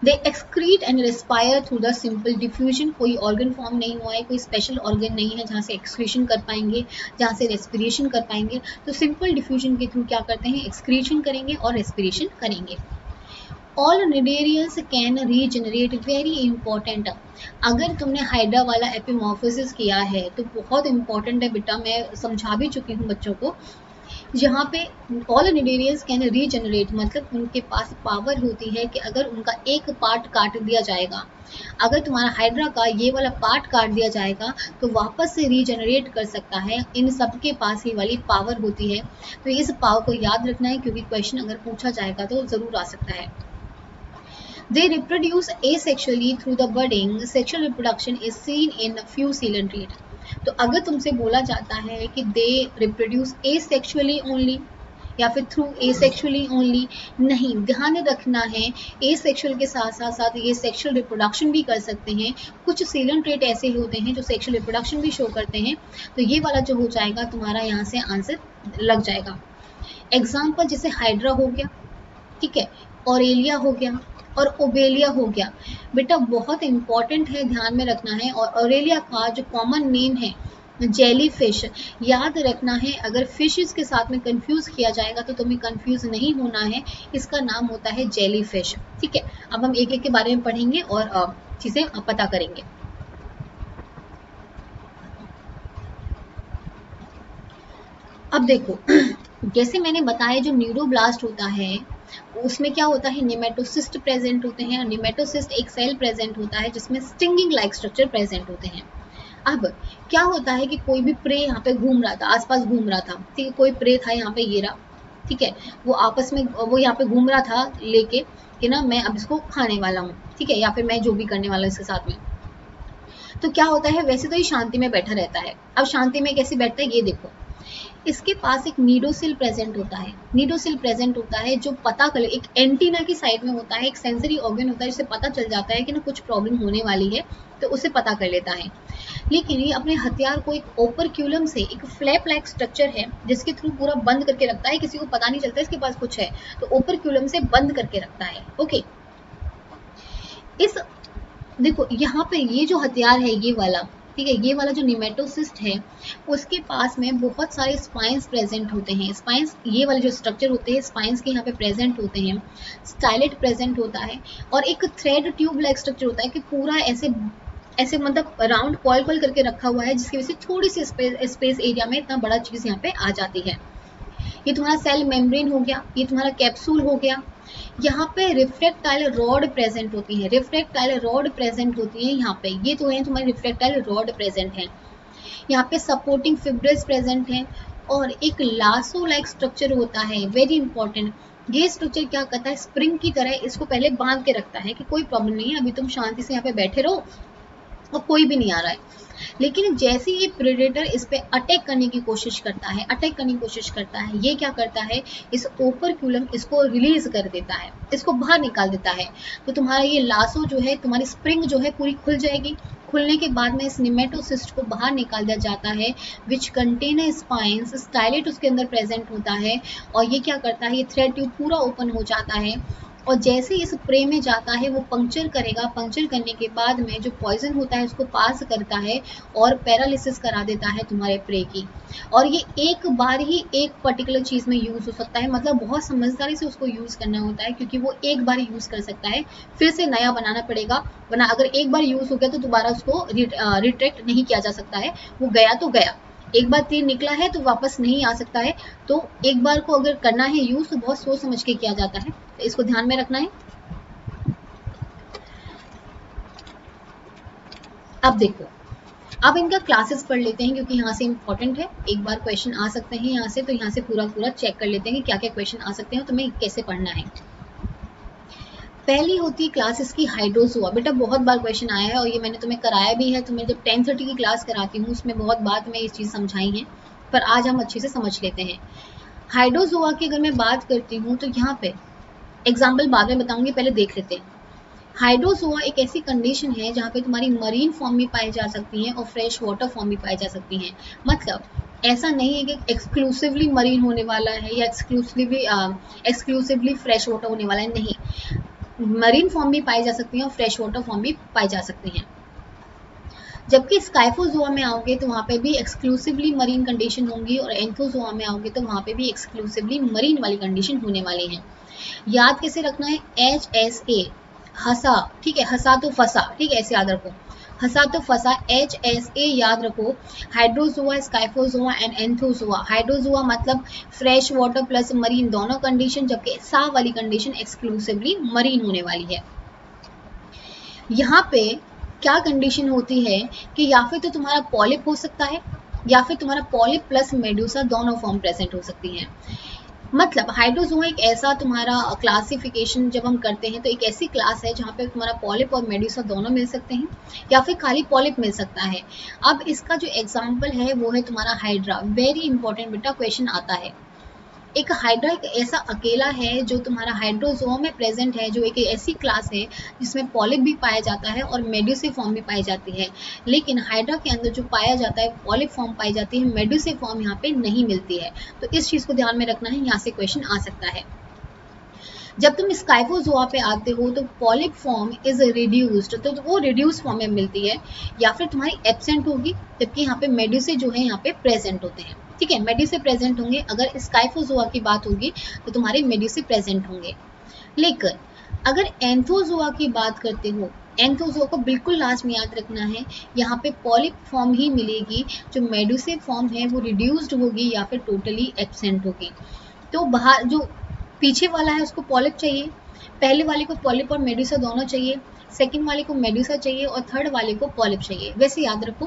They excrete and respire through the simple diffusion, कोई ऑर्गन फॉर्म नहीं हुआ है, कोई स्पेशल ऑर्गन नहीं है जहाँ से एक्सक्रीशन कर पाएंगे, जहाँ से रेस्पिरेशन कर पाएंगे। तो सिंपल डिफ्यूजन के थ्रू क्या करते हैं, एक्सक्रीशन करेंगे और रेस्पिरेशन करेंगे। All cnidarians can regenerate, very important. अगर तुमने हाइड्रा वाला एपिमॉर्फोसिस किया है तो बहुत इंपॉर्टेंट है बेटा, मैं समझा भी चुकी हूँ बच्चों को। यहाँ पे ऑल निडेरियंस कैन रीजनरेट मतलब उनके पास पावर होती है कि अगर उनका एक पार्ट काट दिया जाएगा, अगर तुम्हारा हाइड्रा का ये वाला पार्ट काट दिया जाएगा तो वापस से रीजनरेट कर सकता है, इन सब के पास ये वाली पावर होती है। तो इस पावर को याद रखना है क्योंकि क्वेश्चन अगर पूछा जाएगा तो ज़रूर आ सकता है। They reproduce asexually through the budding, sexual reproduction is seen in few ciliate। तो अगर तुमसे बोला जाता है कि दे रिप्रोड्यूस एसेक्सुअली ओनली या फिर थ्रू एसेक्सुअली ओनली, नहीं, ध्यान रखना है एसेक्सुअल के साथ साथ साथ ये सेक्सुअल रिप्रोडक्शन भी कर सकते हैं। कुछ सीलेंट्रेट ऐसे होते हैं जो सेक्सुअल रिप्रोडक्शन भी शो करते हैं, तो ये वाला जो हो जाएगा तुम्हारा यहाँ से आंसर लग जाएगा। एग्जाम्पल जैसे हाइड्रा हो गया, ठीक है, ऑरेलिया हो गया और ओबेलिया हो गया। बेटा बहुत इंपॉर्टेंट है, ध्यान में रखना है। और ऑरेलिया का जो कॉमन नेम है जेली फिश, याद रखना है, अगर फिशेस के साथ में कंफ्यूज किया जाएगा तो तुम्हें कंफ्यूज नहीं होना है, इसका नाम होता है जेली फिश, ठीक है। अब हम एक एक के बारे में पढ़ेंगे और चीज़ें पता करेंगे। अब देखो जैसे मैंने बताया जो निडोब्लास्ट होता है उसमें क्या होता है, नेमेटोसिस्ट प्रेजेंट होते हैं। नेमेटोसिस्ट एक सेल प्रेजेंट होता है जिसमें स्टिंगिंग लाइक स्ट्रक्चर प्रेजेंट होते हैं। अब क्या होता है कि कोई भी प्रे यहाँ पे घूम रहा था, आसपास घूम रहा था, ठीक है, कोई प्रे था यहाँ पे, ये रहा, ठीक है, वो आपस में वो यहाँ पे घूम रहा था लेके कि ना मैं अब इसको खाने वाला हूँ, ठीक है, या फिर मैं जो भी करने वाला हूँ इसके साथ में। तो क्या होता है, वैसे तो ये शांति में बैठा रहता है। अब शांति में कैसे बैठता है ये देखो, इसके पास एक नीडोसिल प्रेजेंट होता है। नीडोसिल प्रेजेंट होता है जो पता कर, एक एंटीना की साइड में होता है, एक सेंसरी ऑर्गन होता है जिससे पता चल जाता है कि ना कुछ प्रॉब्लम होने वाली है, तो उसे पता कर लेता है। लेकिन ये अपने हथियार को एक ओपरक्यूलम से, एक फ्लैप लाइक स्ट्रक्चर है जिसके थ्रू पूरा बंद करके रखता है, किसी को पता नहीं चलता इसके पास कुछ है, तो ओपरक्यूलम से बंद करके रखता है। ओके, इस देखो यहाँ पर ये जो हथियार है ये वाला, ठीक है, ये वाला जो निमेटोसिस्ट है उसके पास में बहुत सारे स्पाइंस प्रेजेंट होते हैं। स्पाइंस ये वाले जो स्ट्रक्चर होते हैं स्पाइंस के यहाँ पे प्रेजेंट होते हैं, स्टाइलेट प्रेजेंट होता है और एक थ्रेड ट्यूब लाइक स्ट्रक्चर होता है कि पूरा ऐसे ऐसे मतलब राउंड कॉल कॉल करके रखा हुआ है, जिसकी वजह से थोड़ी सी स्पेस स्पेस एरिया में इतना बड़ा चीज़ यहाँ पे आ जाती है। ये तुम्हारा सेल मेम्ब्रेन हो गया, ये तुम्हारा कैप्सूल हो गया। यहाँ पे रिफ्रेक्टाइल रॉड प्रेजेंट होती है, रिफ्रेक्टाइल रॉड प्रेजेंट होती है यहाँ पे, ये तो है तुम्हारी रिफ्रेक्टाइल रॉड प्रेजेंट है। यहाँ पे सपोर्टिंग फिब्रस प्रेजेंट है और एक लासो लाइक स्ट्रक्चर होता है, वेरी इंपॉर्टेंट। ये स्ट्रक्चर क्या करता है, स्प्रिंग की तरह इसको पहले बांध के रखता है कि कोई प्रॉब्लम नहीं है, अभी तुम शांति से यहाँ पे बैठे रहो और कोई भी नहीं आ रहा है। लेकिन जैसे ये प्रेडेटर इस पे अटैक करने की कोशिश करता है अटैक करने की कोशिश करता है ये क्या करता है, इस ओपरक्यूलम इसको रिलीज कर देता है, इसको बाहर निकाल देता है। तो तुम्हारा ये लासो जो है, तुम्हारी स्प्रिंग जो है पूरी खुल जाएगी। खुलने के बाद में इस निमेटोसिस्ट को बाहर निकाल दिया जाता है, विच कंटेनर स्पाइंस, स्टाइलेट उसके अंदर प्रेजेंट होता है और ये क्या करता है, ये थ्रेड ट्यूब पूरा ओपन हो जाता है और जैसे इस प्रे में जाता है वो पंक्चर करेगा। पंक्चर करने के बाद में जो पॉइजन होता है उसको पास करता है और पैरालिसिस करा देता है तुम्हारे प्रे की। और ये एक बार ही एक पर्टिकुलर चीज़ में यूज़ हो सकता है, मतलब बहुत समझदारी से उसको यूज़ करना होता है क्योंकि वो एक बार यूज़ कर सकता है, फिर से नया बनाना पड़ेगा, वरना अगर एक बार यूज़ हो गया तो दोबारा उसको रिट्रैक्ट नहीं किया जा सकता है। वो गया तो गया, एक बार तीर निकला है तो वापस नहीं आ सकता है। तो एक बार को अगर करना है यूज तो बहुत सोच समझ के किया जाता है, तो इसको ध्यान में रखना है। अब देखो, अब इनका क्लासेस पढ़ लेते हैं क्योंकि यहाँ से इम्पोर्टेंट है, एक बार क्वेश्चन आ सकते हैं यहाँ से, तो यहाँ से पूरा पूरा चेक कर लेते हैं कि क्या क्या क्वेश्चन आ सकते हैं, तुम्हें कैसे पढ़ना है। पहली होती है क्लास इसकी हाइड्रोज़ोआ। बेटा बहुत बार क्वेश्चन आया है और ये मैंने तुम्हें कराया भी है, तुम्हें जब टेन थर्टी की क्लास कराती हूँ उसमें बहुत बात मैं ये चीज़ समझाई है, पर आज हम अच्छे से समझ लेते हैं। हाइड्रोज़ोआ की अगर मैं बात करती हूँ तो यहाँ पे एग्जाम्पल बाद में बताऊँगी, पहले देख लेते हैं। हाइड्रोज़ोआ एक ऐसी कंडीशन है जहाँ पे तुम्हारी मरीन फॉर्म भी पाई जा सकती हैं और फ्रेश वाटर फॉर्म भी पाई जा सकती हैं। मतलब ऐसा नहीं है कि एक्सक्लूसिवली मरीन होने वाला है या एक्सक्लूसिवली एक्सक्लूसिवली फ्रेश वाटर होने वाला है, नहीं, मरीन फॉर्म भी पाई जा सकती हैं और फ्रेश वाटर फॉर्म भी पाई जा सकती हैं। जबकि स्काइफोज़ोआ में आओगे तो वहाँ पे भी एक्सक्लूसिवली मरीन कंडीशन होंगी और एंथोज़ोआ में आओगे तो वहाँ पे भी एक्सक्लूसिवली मरीन वाली कंडीशन होने वाली है। याद कैसे रखना है, एच एस ए हंसा, ठीक है, हंसा तो फंसा, ठीक है, ऐसे याद रखो, हंसा तो फंसा, एच एस ए याद रखो। Hydrozoa, scyphozoa and Anthozoa. Hydrozoa मतलब फ्रेश वाटर प्लस मरीन दोनों कंडीशन, जबकि सा वाली कंडीशन एक्सक्लूसिवली मरीन होने वाली है। यहाँ पे क्या कंडीशन होती है कि या फिर तो तुम्हारा पॉलिप हो सकता है या फिर तुम्हारा पॉलिप प्लस मेडूसा दोनों फॉर्म प्रेजेंट हो सकती है। मतलब हाइड्रोज़ोआ एक ऐसा तुम्हारा क्लासिफिकेशन जब हम करते हैं तो एक ऐसी क्लास है जहाँ पे तुम्हारा पॉलिप और मेडुसा दोनों मिल सकते हैं या फिर खाली पॉलिप मिल सकता है। अब इसका जो एग्जांपल है वो है तुम्हारा हाइड्रा। वेरी इंपॉर्टेंट बेटा क्वेश्चन आता है। एक हाइड्रा एक ऐसा अकेला है जो तुम्हारा हाइड्रोज़ोआ में प्रेजेंट है, जो एक ऐसी क्लास है जिसमें पॉलिप भी पाया जाता है और मेडुसे फॉर्म भी पाई जाती है। लेकिन हाइड्रा के अंदर जो पाया जाता है पॉलिप फॉर्म पाई जाती है, मेडुसे फॉर्म यहाँ पे नहीं मिलती है। तो इस चीज़ को ध्यान में रखना है, यहाँ से क्वेश्चन आ सकता है। जब तुम स्काइफोज़ोआ पे आते हो तो पॉलिप फॉर्म इज रिड्यूस्ड, तो वो रिड्यूस फॉर्म में मिलती है या फिर तुम्हारी एब्सेंट होगी, जबकि यहाँ पे मेडुसे जो है यहाँ पे प्रेजेंट होते हैं, ठीक है, मेडुसे प्रेजेंट होंगे। अगर स्काइफोज़ोआ की बात होगी तो तुम्हारे मेडुसे प्रेजेंट होंगे। लेकिन अगर एंथोज़ोआ की बात करते हो, एंथोज़ोआ को बिल्कुल लास्ट में याद रखना है, यहाँ पे पॉलिप फॉर्म ही मिलेगी, जो मेडुसे फॉर्म है वो रिड्यूस्ड होगी या फिर टोटली एब्सेंट होगी। तो बाहर जो पीछे वाला है उसको पॉलिप चाहिए, पहले वाले को पॉलिप और मेडुसा दोनों चाहिए, सेकंड वाले को मेडुसा चाहिए और थर्ड वाले को पॉलिप चाहिए। वैसे याद रखो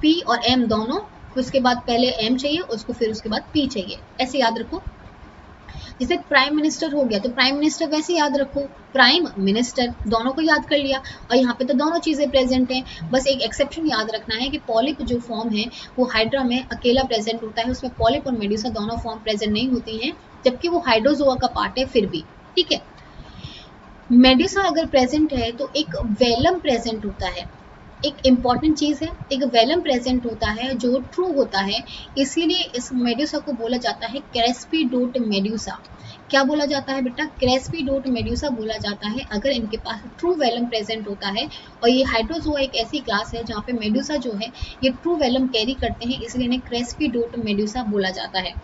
पी और एम दोनों, उसके बाद पहले एम चाहिए उसको, फिर उसके बाद पी चाहिए, ऐसे याद रखो। जैसे प्राइम मिनिस्टर हो गया तो प्राइम मिनिस्टर वैसे याद रखो, प्राइम मिनिस्टर दोनों को याद कर लिया और यहाँ पे तो दोनों चीज़ें प्रेजेंट हैं। बस एक एक्सेप्शन याद रखना है कि पॉलिप जो फॉर्म है वो हाइड्रा में अकेला प्रेजेंट होता है, उसमें पॉलिप और मेडुसा दोनों फॉर्म प्रेजेंट नहीं होती हैं, जबकि वो हाइड्रोज़ोआ का पार्ट है फिर भी, ठीक है। मेडुसा अगर प्रेजेंट है तो एक वेलम प्रेजेंट होता है, एक इम्पॉर्टेंट चीज़ है, एक वेलम प्रेजेंट होता है जो ट्रू होता है, इसीलिए इस मेड्यूसा को बोला जाता है क्रेस्पीडोट मेड्यूसा। क्या बोला जाता है बेटा? क्रेस्पीडोट मेड्यूसा बोला जाता है अगर इनके पास ट्रू वेलम प्रेजेंट होता है। और ये हाइड्रोज़ोआ एक ऐसी क्लास है जहाँ पे मेड्यूसा जो है ये ट्रू वेलम कैरी करते हैं, इसलिए इन्हें क्रेस्पीडोट मेड्यूसा बोला जाता है।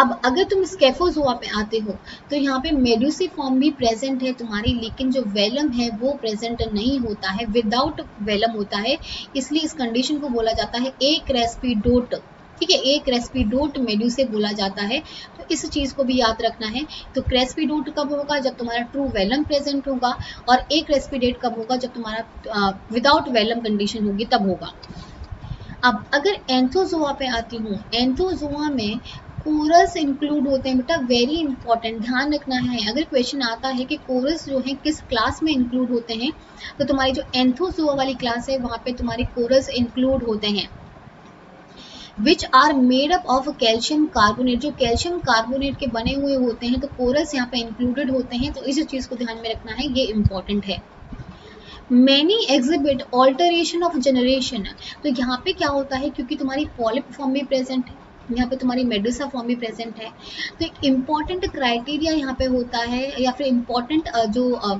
अब अगर तुम स्काइफोज़ोआ पे आते हो तो यहाँ पे मेड्यूसी फॉर्म भी प्रेजेंट है तुम्हारी, लेकिन जो वेलम है वो प्रेजेंट नहीं होता है, विदाउट वेलम होता है, इसलिए इस कंडीशन को बोला जाता है ए क्रेस्पीडोट। ठीक है, ए क्रेस्पीडोट मेड्यूसे बोला जाता है। तो इस चीज़ को भी याद रखना है। तो क्रेस्पीडोट कब होगा? जब तुम्हारा ट्रू वेलम प्रेजेंट होगा, और ए क्रेस्पीडेट कब होगा? जब तुम्हारा विदाउट वेलम कंडीशन होगी तब होगा। अब अगर एंथोज़ोआ पे आती हूँ, एंथोज़ोआ में कोरस इंक्लूड होते हैं बेटा, वेरी इंपॉर्टेंट, ध्यान रखना है। अगर क्वेश्चन आता है कि कोरस जो है किस क्लास में इंक्लूड होते हैं, तो तुम्हारी जो एंथोज़ोआ वाली क्लास है वहाँ पे तुम्हारे कोरस इंक्लूड होते हैं। Which are made up of calcium carbonate, जो कैल्शियम कार्बोनेट के बने हुए होते हैं, तो कोरस यहाँ पे इंक्लूडेड होते हैं। तो इस चीज़ को ध्यान में रखना है, ये इंपॉर्टेंट है। Many exhibit alteration of generation, तो यहाँ पे क्या होता है, क्योंकि तुम्हारी पॉलिप फॉर्म भी प्रेजेंट है, यहाँ पे तुम्हारी मेडुसा फॉर्म भी प्रेजेंट है, तो इम्पॉर्टेंट क्राइटेरिया यहाँ पे होता है, या फिर इम्पॉर्टेंट जो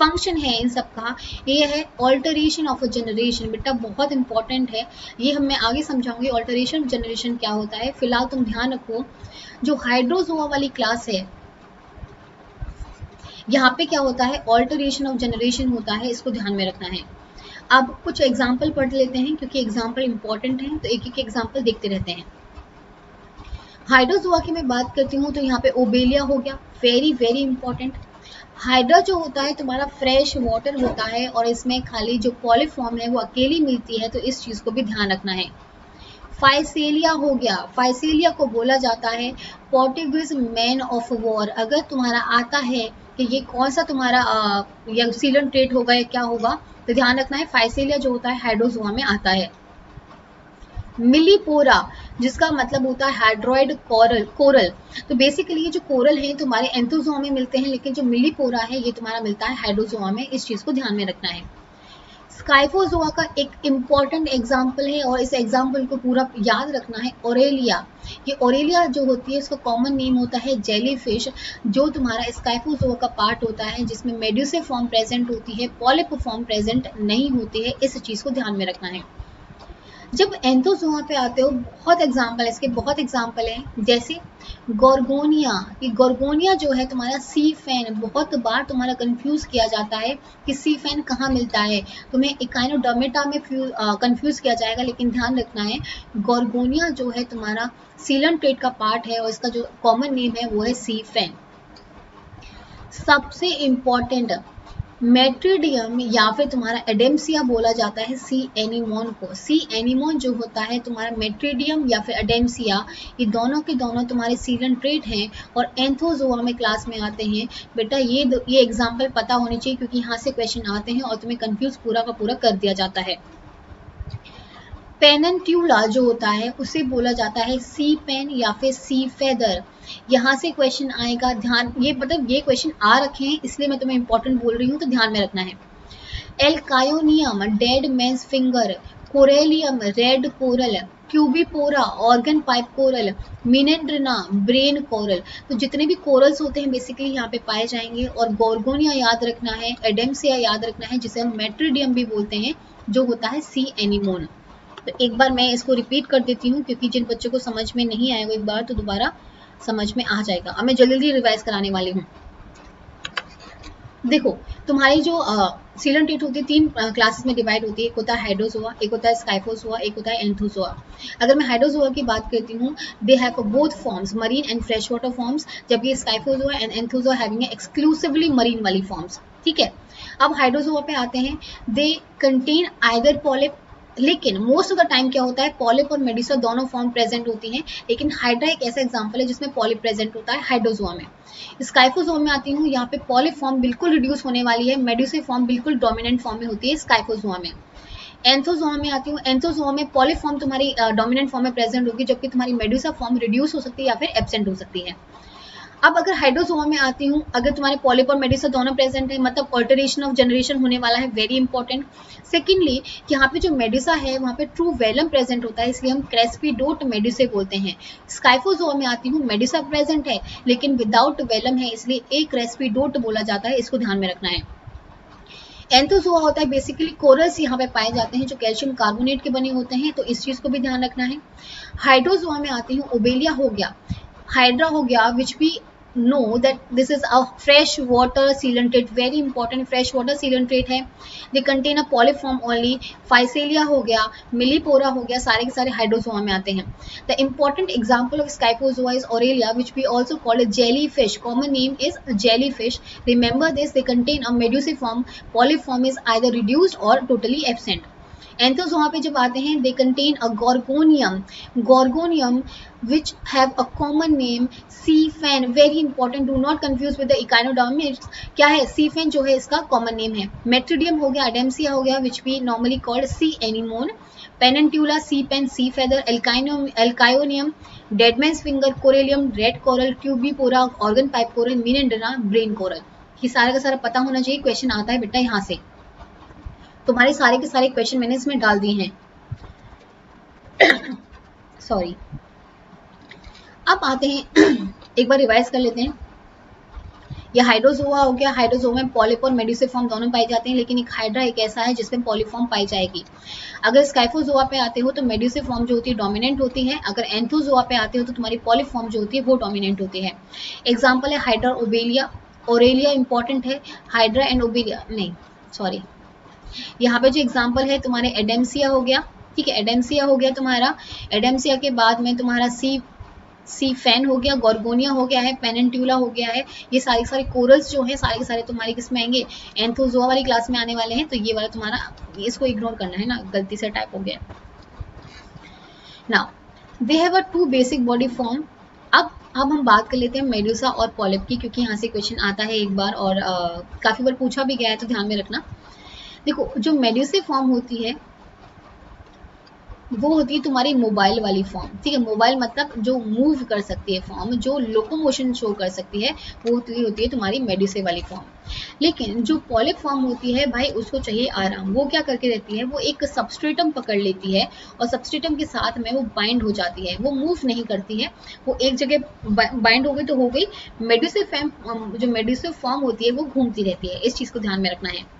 फंक्शन है इन सब का ये है ऑल्टरेशन ऑफ जनरेशन। बेटा बहुत इंपॉर्टेंट है ये, हम मैं आगे समझाऊंगी ऑल्टरेशन ऑफ जनरेशन क्या होता है। फिलहाल तुम ध्यान रखो जो हाइड्रोज़ोआ वाली क्लास है यहाँ पे क्या होता है, ऑल्टरेशन ऑफ जनरेशन होता है, इसको ध्यान में रखना है। अब कुछ एग्जाम्पल पढ़ लेते हैं क्योंकि एग्जाम्पल इंपॉर्टेंट हैं, तो एक एक एग्जाम्पल देखते रहते हैं। हाइड्रोज़ोआ की मैं बात करती हूँ तो यहाँ पे ओबेलिया हो गया, वेरी वेरी इंपॉर्टेंट। हाइड्रा जो होता है तुम्हारा फ्रेश वाटर होता है, और इसमें खाली जो पॉलिप फॉर्म है वो अकेली मिलती है, तो इस चीज़ को भी ध्यान रखना है। फाइसेलिया हो गया, फाइसेलिया को बोला जाता है पोर्टुगीज मैन ऑफ वॉर। अगर तुम्हारा आता है कि ये कौन सा तुम्हारा आ, या सीलेंट्रेट होगा या क्या होगा, तो ध्यान रखना है फाइसेलिया जो होता है हाइड्रोज़ोआ में आता है। मिलीपोरा, जिसका मतलब होता है हाइड्रॉइड कोरल, कोरल तो बेसिकली ये जो कोरल है तुम्हारे एंथोज़ोआ में मिलते हैं, लेकिन जो मिलीपोरा है ये तुम्हारा मिलता है हाइड्रोज़ोआ में, इस चीज़ को ध्यान में रखना है। स्काइफोज़ोआ का एक इम्पॉर्टेंट एग्जाम्पल है, और इस एग्जाम्पल को पूरा याद रखना है, ऑरेलिया। ये ऑरेलिया जो होती है उसका कॉमन नेम होता है जेलीफिश, जो तुम्हारा स्काइफोज़ोआ का पार्ट होता है, जिसमें मेड्यूसे फॉर्म प्रेजेंट होती है, पॉलिप फॉर्म प्रेजेंट नहीं होती है, इस चीज़ को ध्यान में रखना है। जब एंथोज़ोआ पे आते हो बहुत एग्जाम्पल, इसके बहुत एग्जाम्पल हैं, जैसे गोर्गोनिया। ये गोर्गोनिया जो है तुम्हारा सी फैन, बहुत बार तुम्हारा कंफ्यूज किया जाता है कि सी फैन कहाँ मिलता है, तुम्हें इकाइनोडर्मेटा में कंफ्यूज किया जाएगा, लेकिन ध्यान रखना है गोर्गोनिया जो है तुम्हारा सीलेंट्रेट का पार्ट है, और इसका जो कॉमन नेम है वो है सी फैन। सबसे इम्पॉर्टेंट मेट्रिडियम या फिर तुम्हारा एडम्सिया बोला जाता है सी एनिमोन को। सी एनिमोन जो होता है तुम्हारा मेट्रिडियम या फिर एडम्सिया, ये दोनों के दोनों तुम्हारे सीलेंट्रेट हैं और एंथोज़ोआ में क्लास में आते हैं। बेटा ये ये एग्जाम्पल पता होनी चाहिए क्योंकि यहाँ से क्वेश्चन आते हैं और तुम्हें कंफ्यूज पूरा का पूरा कर दिया जाता है। पेनन्ट्यूला जो होता है उसे बोला जाता है सी पेन या फिर सी फेदर, यहाँ से क्वेश्चन आएगा, ध्यान, ये मतलब ये क्वेश्चन आ रखे हैं इसलिए मैं तुम्हें इंपॉर्टेंट बोल रही हूँ, तो ध्यान में रखना है। Alcyonium dead man's finger, Corallium red coral, Tubipora organ pipe coral, Meandrina brain coral, तो जितने भी कोरल्स होते हैं बेसिकली यहाँ पे पाए जाएंगे। और गोर्गोनिया याद रखना है, एडम्सिया याद रखना है, जिसे हम मेट्रिडियम भी बोलते हैं, जो होता है सी एनिमोन। तो एक बार मैं इसको रिपीट कर देती हूँ क्योंकि जिन बच्चों को समझ में नहीं आएगा एक बार तो दोबारा समझ में आ जाएगा। अब मैं जल्दी रिवाइज कराने वाली हूँ। देखो तुम्हारी जो सीलेंट्रेट होती है तीन क्लासेस में डिवाइड होती है, एक होता है हाइड्रोज़ोआ, एक होता है स्काइफोज़ोआ, एक होता है एंथोज़ोआ। अगर मैं हाइड्रोज़ोआ की बात करती हूँ, they have both forms marine and fresh water forms, जबकि Scyphozoa and Anthozoa having exclusively marine वाली फॉर्म्स। ठीक है, अब हाइड्रोज़ोआ पे आते हैं, दे कंटेन आइदर पॉलिप, लेकिन मोस्ट ऑफ द टाइम क्या होता है पॉलिप और मेड्यूसा दोनों फॉर्म प्रेजेंट होती हैं, लेकिन हाइड्रा एक ऐसा एग्जांपल है जिसमें पॉलिप प्रेजेंट होता है हाइड्रोज़ोआ में। स्काइफोज़ोआ में आती हूँ, यहाँ पे पॉलिप फॉर्म बिल्कुल रिड्यूस होने वाली है, मेड्यूसा फॉर्म बिल्कुल डोमिनेंट फॉर्म में होती है स्काइफोज़ोआ में। एंथोज़ोआ में आती हूँ, एंथोज़ोआ में पॉलिप फॉर्म तुम्हारी डोमिनेंट फॉर्म में प्रेजेंट होगी, जबकि तुम्हारी मेड्यूसा फॉर्म रिड्यूस हो सकती है या फिर एब्सेंट हो सकती है। अब अगर हाइड्रोज़ोआ में आती हूँ, अगर तुम्हारे पॉलिप और मेडिसा दोनों प्रेजेंट है मतलब ऑल्टरेशन ऑफ जेनरेशन होने वाला है, वेरी इंपॉर्टेंट। सेकेंडली यहाँ पे जो मेडिसा है वहाँ पे ट्रू वेलम प्रेजेंट होता है, इसलिए हम क्रेस्पीडोट मेडिसे बोलते हैं। स्काइफोज़ोआ में आती हूँ, मेडिसा प्रेजेंट है लेकिन विदाउट वेलम है, इसलिए एक क्रेस्पीडोट बोला जाता है, इसको ध्यान में रखना है। एंथोज़ोआ होता है बेसिकली कोरल्स यहाँ पे पाए जाते हैं जो कैल्शियम कार्बोनेट के बने होते हैं, तो इस चीज़ को भी ध्यान रखना है। हाइड्रोज़ोआ में आती हूँ, ओबेलिया हो गया, हाइड्रा हो गया, which we know that this is a fresh water coelenterate, very important, fresh water coelenterate है। They contain a polyform only, physalia हो गया, मिलीपोरा हो गया, सारे के सारे हाइड्रोज़ोआ में आते हैं। The important example of Scyphozoa is Aurelia which we also called jellyfish, common name is jellyfish, remember this. They contain a medusiform, polyform is either reduced और टोटली एब्सेंट। एंथोज़ोआ पे जब आते हैं, they contain a Gorgonium, Gorgonium which have a common name sea fan, very important, do not confuse with the echinoderm, क्या है सी fan जो है इसका कॉमन नेम है। मेट्रिडियम हो गया, एडम्सिया हो गया, which be normally called sea anemone, Pennatula, sea pen, sea feather, Alcyonium, Alcyonium, dead man's finger, Corallium, red coral, Tubipora, organ pipe coral, Meandrina, brain coral. ये सारा का सारा पता होना चाहिए, क्वेश्चन आता है बेटा यहाँ से, तुम्हारे सारे के सारे क्वेश्चन मैंने इसमें डाल दिए हैं। सॉरी। अब आते हैं एक बार रिवाइज कर लेते हैं। यह हाइड्रोज़ोआ हो गया, हाइड्रोज़ोआ में पॉलिप और मेड्यूसिफॉर्म दोनों पाए जाते हैं, लेकिन एक हाइड्रा एक ऐसा है जिसमें पॉलीफॉर्म पाई जाएगी। अगर स्काइफोज़ोआ पे आते हो तो मेड्यूसिफॉर्म जो होती है डोमिनेंट होती है, अगर एंथोज़ोआ पे आते हो तो तुम्हारी पॉलीफॉर्म जो होती है वो डोमिनेंट होती है। एग्जाम्पल है हाइड्रा, ओबेलिया, ऑरेलिया इंपॉर्टेंट है, हाइड्रा एंड ओबेलिया नहीं, सॉरी, यहाँ पे जो एग्जाम्पल है तुम्हारे एडम्सिया हो गया, ठीक है, एडम्सिया हो गया तुम्हारा, एडम्सिया के बाद में तुम्हारा सी सी फैन हो गया, गोर्गोनिया हो गया है, पेनन्ट्यूला हो गया है, ये सारे सारे कोरल्स जो है सारे के सारे तुम्हारे किस में आएंगे, एंथोज़ोआ वाली क्लास में आने वाले हैं, तो ये वाला तुम्हारा, इसको इग्नोर करना है ना, गलती से टाइप हो गया। Now they have a two basic body form. अब अब हम बात कर लेते हैं मेडुसा और पॉलिप की, क्योंकि यहाँ से क्वेश्चन आता है एक बार और uh, काफी बार पूछा भी गया है, तो ध्यान में रखना। देखो जो मेड्यूसा फॉर्म होती है वो होती है तुम्हारी मोबाइल वाली फॉर्म, ठीक है, मोबाइल मतलब जो मूव कर सकती है फॉर्म, जो लोकोमोशन शो कर सकती है, वो होती होती है तुम्हारी मेड्यूसा वाली फॉर्म। लेकिन जो पॉलिप फॉर्म होती है भाई उसको चाहिए आराम, वो क्या करके रहती है, वो एक सबस्ट्रेटम पकड़ लेती है और सबस्ट्रेटम के साथ में वो बाइंड हो जाती है, वो मूव नहीं करती है, वो एक जगह बाइंड हो गई तो हो गई। मेड्यूसा फॉर्म, जो मेड्यूसा फॉर्म होती है वो घूमती रहती है, इस चीज़ को ध्यान में रखना है।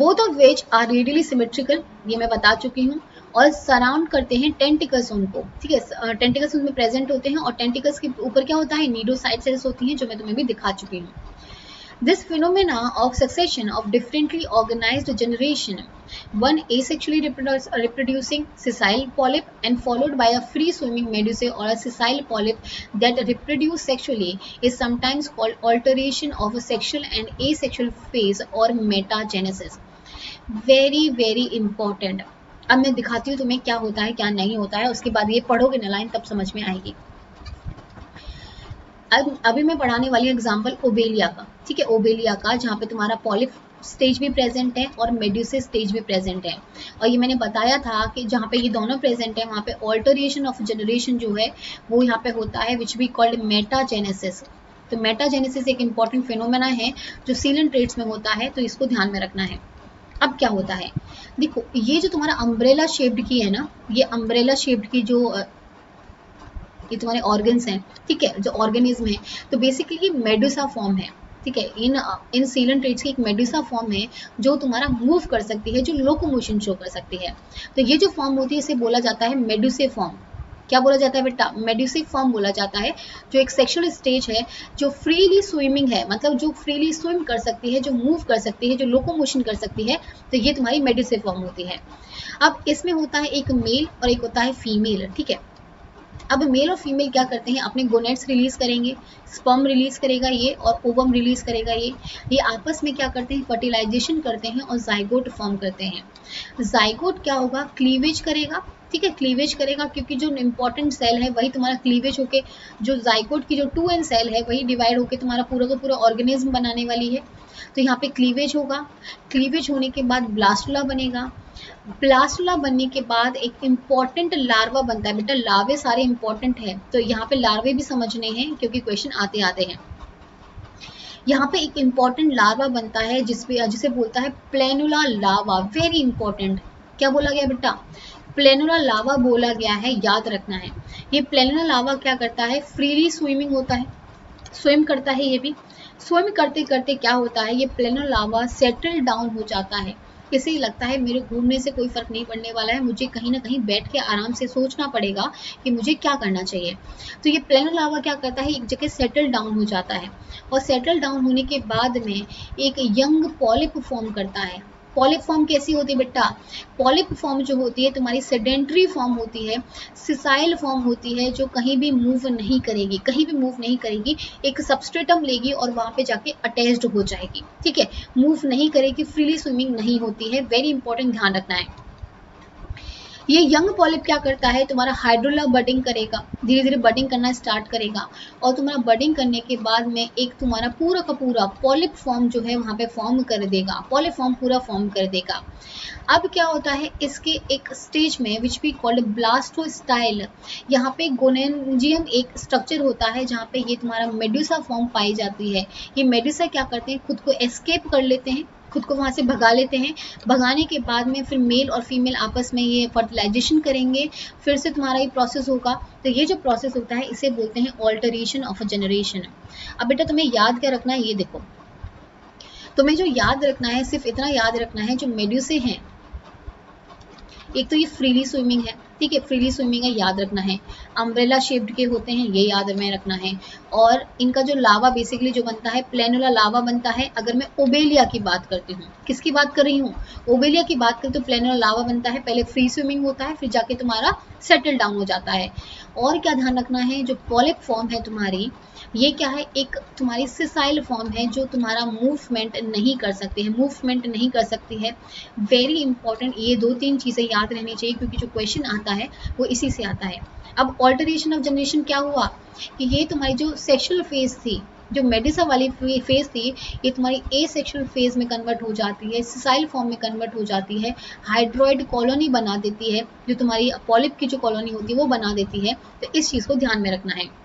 Both of which are radially symmetrical, ये मैं बता चुकी हूँ, और सराउंड करते हैं टेंटिकल्स उनको, ठीक है, टेंटिकल्स उनमें प्रेजेंट होते हैं, और टेंटिकल्स के ऊपर क्या होता है, नीडोसाइट सेल्स होती हैं, जो मैं तुम्हें भी दिखा चुकी हूँ। This phenomena of succession of differently organized generation, one asexually reproducing sessile polyp and followed by a free swimming medusae और a sessile polyp that reproduce sexually is sometimes called alteration of sexual and asexual phase और metagenesis, very very important. अब मैं दिखाती हूँ तुम्हें क्या होता है क्या नहीं होता है, उसके बाद ये पढ़ोगे ना लाइन तब समझ में आएगी। अब अभी मैं पढ़ाने वाली हूँ एग्जाम्पल ओबेलिया का, ठीक है, ओबेलिया का, जहाँ पे तुम्हारा पॉलिप स्टेज भी प्रेजेंट है और मेड्यूसा स्टेज भी प्रेजेंट है, और ये मैंने बताया था कि जहाँ पे ये दोनों प्रेजेंट है वहाँ पे ऑल्टरेशन ऑफ जनरेशन जो है वो यहाँ पे होता है, विच बी कॉल्ड मेटाजेनेसिस। तो मेटाजेनेसिस एक इम्पॉर्टेंट फिनोमेना है जो सीलेंट्रेट्स में होता है, तो इसको ध्यान में रखना है। अब क्या होता है, देखो ये जो तुम्हारा अम्ब्रेला शेप्ड की है ना, ये अम्ब्रेला शेप्ड की जो ये तुम्हारे ऑर्गन्स हैं, ठीक है, जो ऑर्गेनिज्म है, तो बेसिकली ये मेडुसा फॉर्म है, ठीक है, इन इन सीलेंट्रेट्स की एक मेडुसा फॉर्म है जो तुम्हारा मूव कर सकती है, जो लोकोमोशन शो कर सकती है, तो ये जो फॉर्म होती है इसे बोला जाता है मेडुसा फॉर्म। क्या बोला जाता है बेटा, मेड्यूसा फॉर्म बोला जाता है, जो एक सेक्सुअल स्टेज है, जो फ्रीली स्विमिंग है, मतलब जो फ्रीली स्विम कर सकती है, जो मूव कर सकती है, जो लोकोमोशन कर सकती है, तो ये तुम्हारी मेड्यूसा फॉर्म होती है। अब इसमें होता है एक मेल और एक होता है फीमेल, ठीक है। अब मेल और फीमेल क्या करते हैं, अपने गोनेड्स रिलीज करेंगे, स्पर्म रिलीज करेगा ये और ओवम रिलीज करेगा ये, ये आपस में क्या करते हैं, फर्टिलाइजेशन करते हैं और जाइगोट फॉर्म करते हैं। जाइगोट क्या होगा, क्लीवेज करेगा, ठीक है, क्लीवेज करेगा, क्योंकि जो इम्पोर्टेंट सेल है वही तुम्हारा क्लीवेज होके, जो जाइगोट की जो टू एन सेल है वही डिवाइड होके तुम्हारा पूरा का पूरा ऑर्गेनिज्म बनाने वाली है, तो यहाँ पे क्लीवेज होगा। क्लीवेज होने के बाद ब्लास्टुला बनेगा, प्लैनुला बनने के बाद एक इम्पॉर्टेंट लार्वा बनता है। बेटा लार्वे सारे इम्पॉर्टेंट है, तो यहाँ पे लार्वे भी समझने हैं क्योंकि क्वेश्चन आते आते हैं। यहाँ पे एक इम्पॉर्टेंट लार्वा बनता है जिसपे जिसे बोलता है प्लैनुला लार्वा। Very important. क्या बोला गया बेटा? प्लैनुला लार्वा बोला गया है, याद रखना है। ये प्लैनुला लार्वा क्या करता है? फ्रीली स्विमिंग होता है, स्विम करता है। ये भी स्विम करते करते क्या होता है, ये प्लैनुला लार्वा सेटल डाउन हो जाता है। इसे लगता है मेरे घूमने से कोई फर्क नहीं पड़ने वाला है, मुझे कहीं ना कहीं बैठ के आराम से सोचना पड़ेगा कि मुझे क्या करना चाहिए। तो ये प्लैनुला लार्वा क्या करता है, एक जगह सेटल डाउन हो जाता है और सेटल डाउन होने के बाद में एक यंग पॉलिप फॉर्म करता है। पॉलिप फॉर्म कैसी होती है बेटा? पॉलिप फॉर्म जो होती है तुम्हारी सेडेंट्री फॉर्म होती है, सिसाइल फॉर्म होती है, जो कहीं भी मूव नहीं करेगी, कहीं भी मूव नहीं करेगी। एक सबस्ट्रेटम लेगी और वहाँ पे जाके अटैच्ड हो जाएगी, ठीक है, मूव नहीं करेगी, फ्रीली स्विमिंग नहीं होती है। वेरी इंपॉर्टेंट, ध्यान रखना है। ये यंग पॉलिप क्या करता है, तुम्हारा हाइड्रोला बडिंग करेगा, धीरे धीरे बडिंग करना स्टार्ट करेगा और तुम्हारा बडिंग करने के बाद में एक तुम्हारा पूरा का पूरा पॉलिप फॉर्म जो है वहाँ पे फॉर्म कर देगा, पॉलिप फॉर्म पूरा फॉर्म कर देगा। अब क्या होता है, इसके एक स्टेज में विच बी कॉल्ड ब्लास्टोस्टाइल, यहाँ पे गोनेजियम एक स्ट्रक्चर होता है जहाँ पे ये तुम्हारा मेडुसा फॉर्म पाई जाती है। ये मेडुसा क्या करते हैं, खुद को एस्केप कर लेते हैं, खुद को वहाँ से भगा लेते हैं। भगाने के बाद में फिर मेल और फीमेल आपस में ये फर्टिलाइजेशन करेंगे, फिर से तुम्हारा ये प्रोसेस होगा। तो ये जो प्रोसेस होता है इसे बोलते हैं ऑल्टरेशन ऑफ जेनरेशन। अब बेटा तुम्हें याद क्या रखना है, ये देखो तुम्हें जो याद रखना है सिर्फ इतना याद रखना है, जो मेड्यूसे हैं एक तो ये फ्रीली स्विमिंग है, ठीक है, फ्रीली स्विमिंग है, याद रखना है। अम्ब्रेला शेप्ड के होते हैं, ये याद में रखना है। और इनका जो लावा बेसिकली जो बनता है प्लैनुला लावा बनता है। अगर मैं ओबेलिया की बात करती हूँ, किसकी बात कर रही हूँ, ओबेलिया की बात करती हूँ, प्लैनुला लावा बनता है, पहले फ्री स्विमिंग होता है, फिर जाके तुम्हारा सेटल डाउन हो जाता है। और क्या ध्यान रखना है, जो पॉलिप फॉर्म है तुम्हारी ये क्या है, एक तुम्हारी सिसाइल फॉर्म है जो तुम्हारा मूवमेंट नहीं कर सकती है, मूवमेंट नहीं कर सकती है। वेरी इंपॉर्टेंट, ये दो तीन चीज़ें याद रहनी चाहिए क्योंकि जो क्वेश्चन आता है वो इसी से आता है। अब ऑल्टरेशन ऑफ जनरेशन क्या हुआ कि ये तुम्हारी जो सेक्सुअल फेज थी, जो मेडिसा वाली फेज थी, ये तुम्हारी ए सेक्शुअल फेज में कन्वर्ट हो जाती है, सिसाइल फॉर्म में कन्वर्ट हो जाती है, हाइड्रोइड कॉलोनी बना देती है, जो तुम्हारी पॉलिप की जो कॉलोनी होती है वो बना देती है। तो इस चीज़ को ध्यान में रखना है।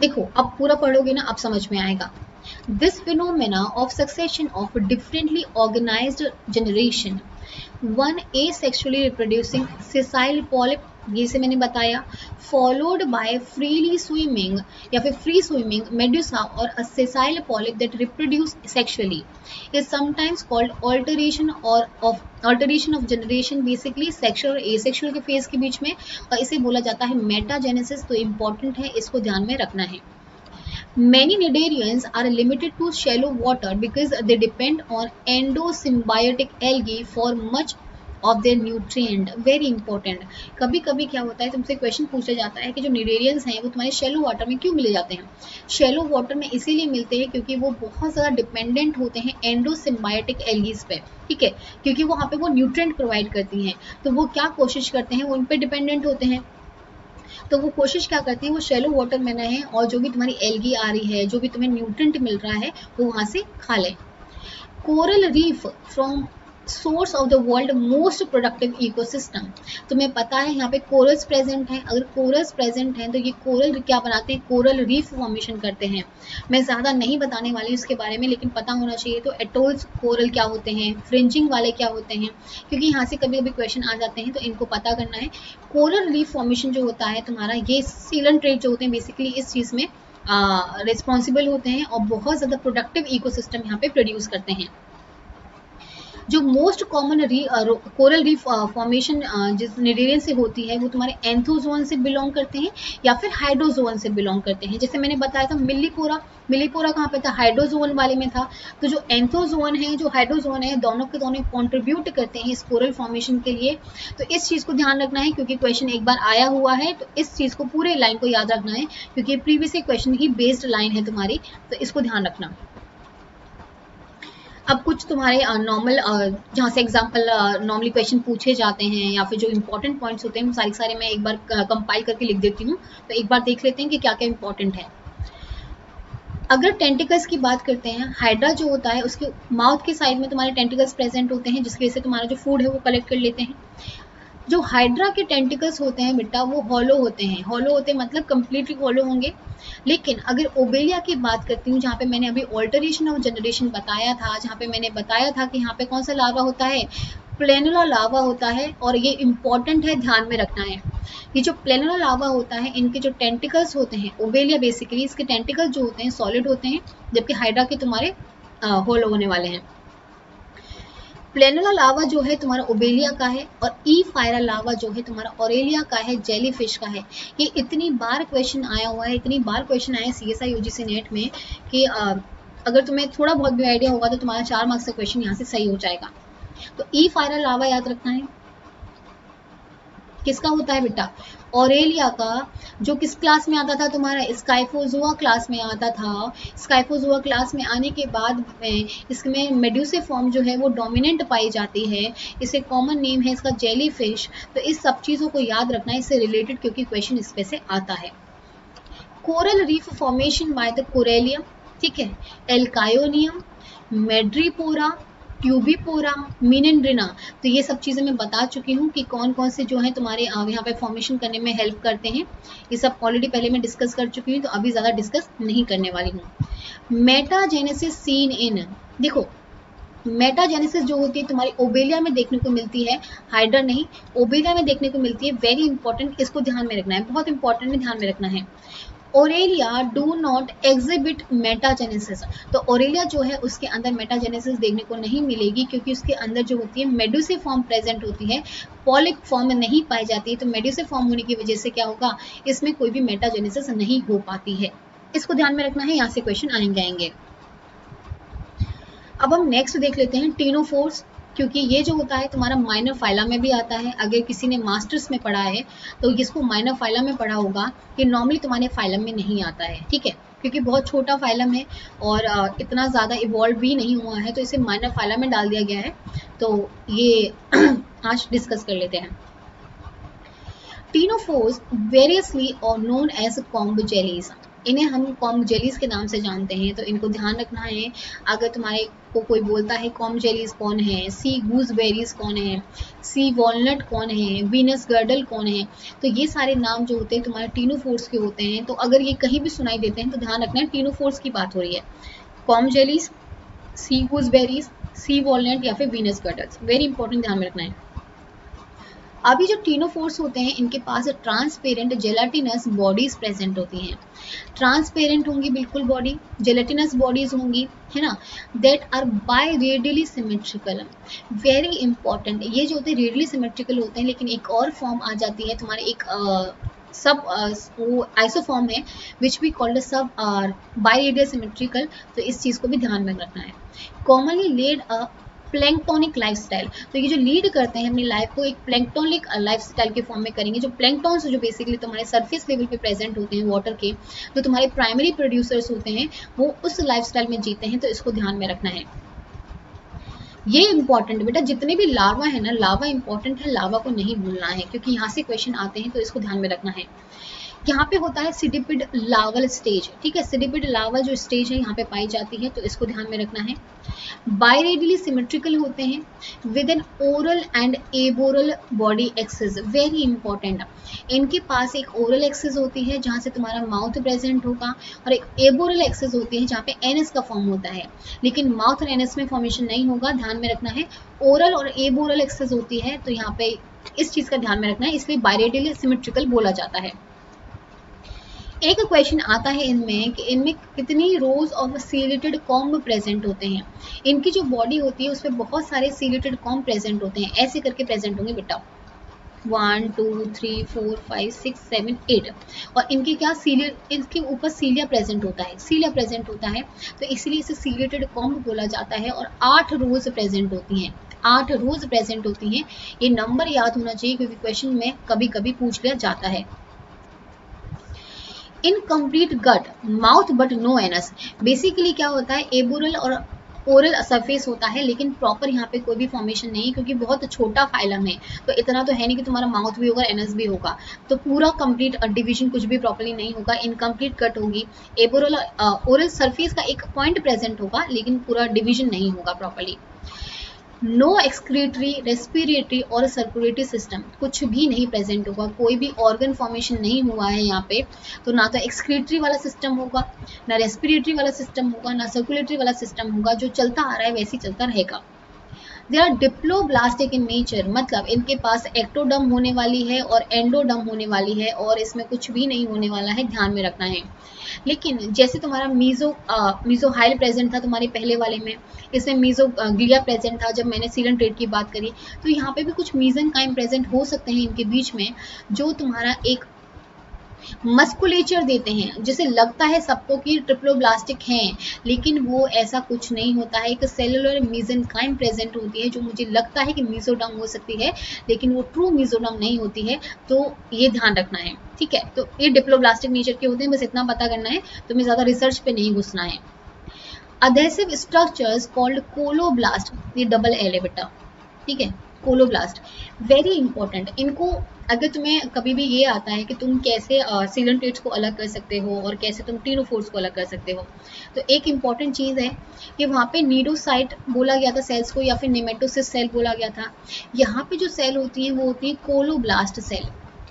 देखो अब पूरा पढ़ोगे ना, अब समझ में आएगा। This phenomena of succession of differently organized generation, one A sexually reproducing sessile polyp, ये से मैंने बताया, फॉलोड बाय फ्रीली स्विमिंग या फिर फ्री स्विमिंग मेड्यूसा और a sessile polyp that reproduce sexually is sometimes called alteration और of alteration of generation. Basically sexual और asexual के फेज के बीच में, और इसे बोला जाता है मेटाजेनेसिस। तो इम्पॉर्टेंट है, इसको ध्यान में रखना है। Many Nidarians are limited to shallow water because they depend on endosymbiotic algae for much of their nutrient. Very important. कभी कभी क्या होता है, तुमसे क्वेश्चन पूछा जाता है कि जो निडेरियंस हैं वो तुम्हारे शैलो वाटर में क्यों मिले जाते हैं? शैलो वाटर में इसीलिए मिलते हैं क्योंकि वो बहुत ज़्यादा डिपेंडेंट होते हैं एंडोसिम्बायोटिक एल्गीज पे, ठीक है, क्योंकि वहाँ पे वो न्यूट्रिएंट प्रोवाइड करती हैं। तो वो क्या कोशिश करते हैं, वो उन पर डिपेंडेंट होते हैं, तो वो कोशिश क्या करती है, वो शैलो वाटर में रहें और जो भी तुम्हारी एल्गी आ रही है, जो भी तुम्हें न्यूट्रिएंट मिल रहा है वो वहाँ से खा लें। Coral reef from source of the world most productive ecosystem. तुम्हें पता है यहाँ पे कोरल्स प्रेजेंट हैं, अगर कोरल्स प्रेजेंट हैं तो ये कोरल क्या बनाते हैं, कोरल रीफ फॉर्मेशन करते हैं। मैं ज़्यादा नहीं बताने वाली हूँ इसके बारे में, लेकिन पता होना चाहिए। तो एटोल्स कोरल क्या होते हैं, फ्रिंजिंग वाले क्या होते हैं, क्योंकि यहाँ से कभी कभी क्वेश्चन आ जाते हैं तो इनको पता करना है। कोरल रीफ फॉर्मेशन जो होता है तुम्हारा, ये सीलेंट्रेट जो होते हैं बेसिकली इस चीज़ में रिस्पॉन्सिबल होते हैं और बहुत ज़्यादा प्रोडक्टिव इकोसिस्टम यहाँ पे प्रोड्यूस करते हैं। जो मोस्ट कॉमन री कोरल रीफ फॉर्मेशन जिस निडेरियन से होती है वो तुम्हारे एंथोज़ोआ से बिलोंग करते हैं या फिर हाइड्रोज़ोआ से बिलोंग करते हैं। जैसे मैंने बताया था मिलीपोरा, मिलीपोरा कहाँ पे था, हाइड्रोज़ोआ वाले में था। तो जो एंथोज़ोआ है जो हाइड्रोज़ोआ है दोनों के दोनों कॉन्ट्रीब्यूट करते हैं इस कोरल फॉर्मेशन के लिए। तो इस चीज़ को ध्यान रखना है क्योंकि क्वेश्चन एक बार आया हुआ है, तो इस चीज़ को पूरे लाइन को याद रखना है क्योंकि प्रीवियस क्वेश्चन ही बेस्ड लाइन है तुम्हारी, तो इसको ध्यान रखना। अब कुछ तुम्हारे नॉर्मल जहाँ से एग्जाम्पल नॉर्मली क्वेश्चन पूछे जाते हैं या फिर जो इंपॉर्टेंट पॉइंट्स होते हैं सारे सारे मैं एक बार कंपाइल करके लिख देती हूँ, तो एक बार देख लेते हैं कि क्या क्या इंपॉर्टेंट है। अगर टेंटिकल्स की बात करते हैं, हाइड्रा जो होता है उसके माउथ के साइड में तुम्हारे टेंटिकल्स प्रेजेंट होते हैं, जिसकी वजह से तुम्हारा जो फूड है वो कलेक्ट कर लेते हैं। जो हाइड्रा के टेंटिकल्स होते हैं बेटा वो हॉलो होते हैं, हॉलो होते हैं मतलब कम्प्लीटली हॉलो होंगे। लेकिन अगर ओबेलिया की बात करती हूँ, जहाँ पे मैंने अभी ऑल्टरेशन ऑफ जेनरेशन बताया था, जहाँ पे मैंने बताया था कि यहाँ पे कौन सा लावा होता है, प्लैनुला लावा होता है, और ये इम्पॉर्टेंट है, ध्यान में रखना है। ये जो प्लैनुला लावा होता है इनके जो टेंटिकल्स होते हैं, ओबेलिया बेसिकली इसके टेंटिकल्स जो होते हैं सॉलिड होते हैं, जबकि हाइड्रा के तुम्हारे होलो होने वाले हैं। प्लैनुला लावा जो है तुम्हारा ओबेलिया का है, और ई फायरा लावा जो है तुम्हारा ऑरेलिया का है, जेलीफिश का है। ये इतनी बार क्वेश्चन आया हुआ है, इतनी बार क्वेश्चन आया C S I U G C NET में कि आ, अगर तुम्हें थोड़ा बहुत भी आइडिया होगा तो तुम्हारा चार मार्क्स का क्वेश्चन यहाँ से सही हो जाएगा। तो ई फायरा लावा याद रखना है, किसका होता है बेटा, ऑरेलिया का, जो किस क्लास में आता था तुम्हारा, स्काइफोज़ोआ क्लास में आता था। स्काइफोज़ोआ क्लास में आने के बाद में इसमें मेड्यूसे फॉर्म जो है वो डोमिनेंट पाई जाती है, इसे कॉमन नेम है इसका जेलीफिश। तो इस सब चीज़ों को याद रखना है इससे रिलेटेड, क्योंकि क्वेश्चन इस पे से आता है। Coral reef formation by the Corallium, ठीक है, एल्कायोनियम, मेड्रीपोरा, ट्यूबीपोरा, मिनेंड्रिना। तो ये सब चीज़ें मैं बता चुकी हूँ कि कौन कौन से जो है तुम्हारे यहाँ पे फॉर्मेशन करने में हेल्प करते हैं। ये सब ऑलरेडी पहले मैं डिस्कस कर चुकी हूँ, तो अभी ज़्यादा डिस्कस नहीं करने वाली हूँ। मेटाजेनेसिस सीन इन, देखो मेटाजेनेसिस जो होती है तुम्हारी ओबेलिया में देखने को मिलती है, हाइड्रा नहीं, ओबेलिया में देखने को मिलती है। वेरी इंपॉर्टेंट, इसको ध्यान में रखना है, बहुत इंपॉर्टेंट है, ध्यान में रखना है। Aurelia do not exhibit metagenesis, तो ऑरेलिया जो है उसके अंदर मेटाजेनेसिस देखने को नहीं मिलेगी, क्योंकि उसके अंदर जो होती है मेड्यूसी फॉर्म प्रेजेंट होती है, पॉलिप फॉर्म नहीं पाई जाती है। तो मेड्यूसी फॉर्म होने की वजह से क्या होगा, इसमें कोई भी मेटाजेनेसिस नहीं हो पाती है, इसको ध्यान में रखना है, यहाँ से क्वेश्चन आएंगे आएंगे अब हम नेक्स्ट देख लेते हैं टीनोफोर, क्योंकि ये जो होता है तुम्हारा माइनर फाइला में भी आता है। अगर किसी ने मास्टर्स में पढ़ा है तो इसको माइनर फाइला में पढ़ा होगा, कि नॉर्मली तुम्हारे फाइलम में नहीं आता है, ठीक है, क्योंकि बहुत छोटा फाइलम है और इतना ज़्यादा इवॉल्व भी नहीं हुआ है, तो इसे माइनर फाइला में डाल दिया गया है। तो ये आज डिस्कस कर लेते हैं। टीनोफोर्स वेरियसली और नोन एज कॉम्ब जेलीज, इन्हें हम कॉम्ब जेलीज के नाम से जानते हैं, तो इनको ध्यान रखना है। अगर तुम्हारे को कोई बोलता है कॉम्ब जेलीज कौन है, सी गूजबेरीज कौन है, सी वॉलनट कौन है, वीनस गर्डल कौन है, तो ये सारे नाम जो होते हैं तुम्हारे टीनोफोर्स के होते हैं। तो अगर ये कहीं भी सुनाई देते हैं तो ध्यान रखना है टीनोफोर्स की बात हो रही है, comb jellies, sea gooseberries, sea walnut या फिर वीनस गर्डल्स, वेरी इंपॉर्टेंट, ध्यान में रखना है। अभी जो टीनोफोर्स होते हैं इनके पास ट्रांसपेरेंट जेलाटिनस बॉडीज प्रेजेंट होती हैं, ट्रांसपेरेंट होंगी बिल्कुल बॉडी, जेलाटिनस बॉडीज होंगी, है ना, that are biradially symmetrical, very important. ये जो होते हैं रेडियली सिमेट्रिकल होते हैं, लेकिन एक और फॉर्म आ जाती है तुम्हारे, एक आ, सब आ, वो आइसोफॉर्म है विच वी कॉल्ड सब आर बाय रेडियल सिमेट्रिकल, तो इस चीज़ को भी ध्यान में रखना है। Commonly led a planktonic lifestyle, तो ये जो लीड करते हैं अपनी लाइफ को एक प्लैंक्टोनिक लाइफस्टाइल के फॉर्म में करेंगे। जो प्लैंक्टॉन्स जो बेसिकली तुम्हारे सरफेस लेवल पे प्रेजेंट होते हैं वाटर के, जो तुम्हारे प्राइमरी प्रोड्यूसर्स होते हैं, वो उस लाइफस्टाइल में जीते हैं, तो इसको ध्यान में रखना है। ये इंपॉर्टेंट बेटा, जितने भी लावा है ना, लावा इंपॉर्टेंट है, लावा को नहीं भूलना है, क्योंकि यहाँ से क्वेश्चन आते हैं, तो इसको ध्यान में रखना है। यहाँ पे होता है सिडिपिड लावल स्टेज, ठीक है, सिडिपिड लावल जो स्टेज है यहाँ पे पाई जाती है, तो इसको ध्यान में रखना है। बायरेडियली सिमेट्रिकल होते हैं with an oral and aboral body axes, very important. इनके पास एक ओरल एक्सेस होती है जहाँ से तुम्हारा माउथ प्रेजेंट होगा, और एक एबोरल एक्सेस होती है जहाँ पे एनएस का फॉर्म होता है, लेकिन माउथ और एनएस में फॉर्मेशन नहीं होगा, ध्यान में रखना है। ओरल और एबोरल एक्सेस होती है, तो यहाँ पे इस चीज़ का ध्यान में रखना है, इसलिए बायरेडियली सिमेट्रिकल बोला जाता है। एक क्वेश्चन आता है इनमें कि इनमें कितनी rows of ciliated comb present होते हैं, इनकी जो बॉडी होती है उसमें बहुत सारे सीलेटेड कॉम्ब प्रेजेंट होते हैं, ऐसे करके प्रेजेंट होंगे बेटा, one two three four five six seven eight, और इनके क्या सीले, इनके ऊपर सीलिया प्रेजेंट होता है, सीलिया प्रेजेंट होता है, तो इसलिए इसे सीलेटेड कॉम्ब बोला जाता है। और आठ रोज प्रेजेंट होती हैं, आठ रोज प्रेजेंट होती हैं, ये नंबर याद होना चाहिए क्योंकि क्वेश्चन में कभी कभी पूछ लिया जाता है। Incomplete gut, mouth but no anus, basically क्या होता है एबोरल और पोरल सरफेस होता है, लेकिन प्रॉपर यहाँ पे कोई भी फॉर्मेशन नहीं, क्योंकि बहुत छोटा फाइलम है। तो इतना तो है नहीं कि तुम्हारा माउथ भी होगा एनस भी होगा, तो पूरा कंप्लीट डिवीजन कुछ भी प्रॉपरली नहीं होगा, इनकम्प्लीट कट होगी। एपोरल ओरल सरफेस का एक पॉइंट प्रेजेंट होगा, लेकिन पूरा डिवीजन नहीं होगा प्रॉपरली। नो एक्सक्रीटरी, रेस्पिरेटरी और सर्कुलेटरी सिस्टम कुछ भी नहीं प्रेजेंट होगा, कोई भी ऑर्गन फॉर्मेशन नहीं हुआ है यहाँ पे। तो ना तो एक्सक्रीटरी वाला सिस्टम होगा, ना रेस्पिरेटरी वाला सिस्टम होगा, ना सर्कुलेटरी वाला सिस्टम होगा, जो चलता आ रहा है वैसे ही चलता रहेगा। They are diploblastic in nature, मतलब इनके पास एक्टोडर्म होने वाली है और एंडोडर्म होने वाली है, और इसमें कुछ भी नहीं होने वाला है, ध्यान में रखना है। लेकिन जैसे तुम्हारा मीजो मीजोहाइल प्रेजेंट था तुम्हारे पहले वाले में, इसमें मीजोग्लिया प्रेजेंट था जब मैंने सीलेंट्रेट की बात करी, तो यहाँ पे भी कुछ मीजनकाइम प्रेजेंट हो सकते हैं इनके बीच में, जो तुम्हारा एक मस्कुलेचर देते हैं, जिसे लगता है सबको कि ट्रिप्लोब्लास्टिक हैं, लेकिन वो ऐसा कुछ नहीं होता है। एक सेलुलर मीजनकाइम प्रेजेंट होती है, जो मुझे लगता है कि मीजोडर्म हो सकती है, लेकिन वो ट्रू मीजोडर्म नहीं होती है, तो ये ध्यान रखना है। ठीक है, तो ये डिप्लोब्लास्टिक नेचर के होते हैं, बस इतना पता करना है, तुम्हें ज़्यादा रिसर्च पे नहीं घुसना है। अधेसिव स्ट्रक्चर्स कॉल्ड कोलोब्लास्ट, ये डबल एलिवेटर, ठीक है, कोलोब्लास्ट वेरी इंपॉर्टेंट। इनको अगर तुम्हें कभी भी ये आता है कि तुम कैसे सीलेंट्रेट्स को अलग कर सकते हो और कैसे तुम टीनोफोर्स को अलग कर सकते हो, तो एक इम्पॉर्टेंट चीज़ है कि वहाँ पे नीडोसाइट बोला गया था सेल्स को, या फिर नेमेटोसिस्ट सेल बोला गया था। यहाँ पे जो सेल होती है वो होती है कोलोब्लास्ट सेल।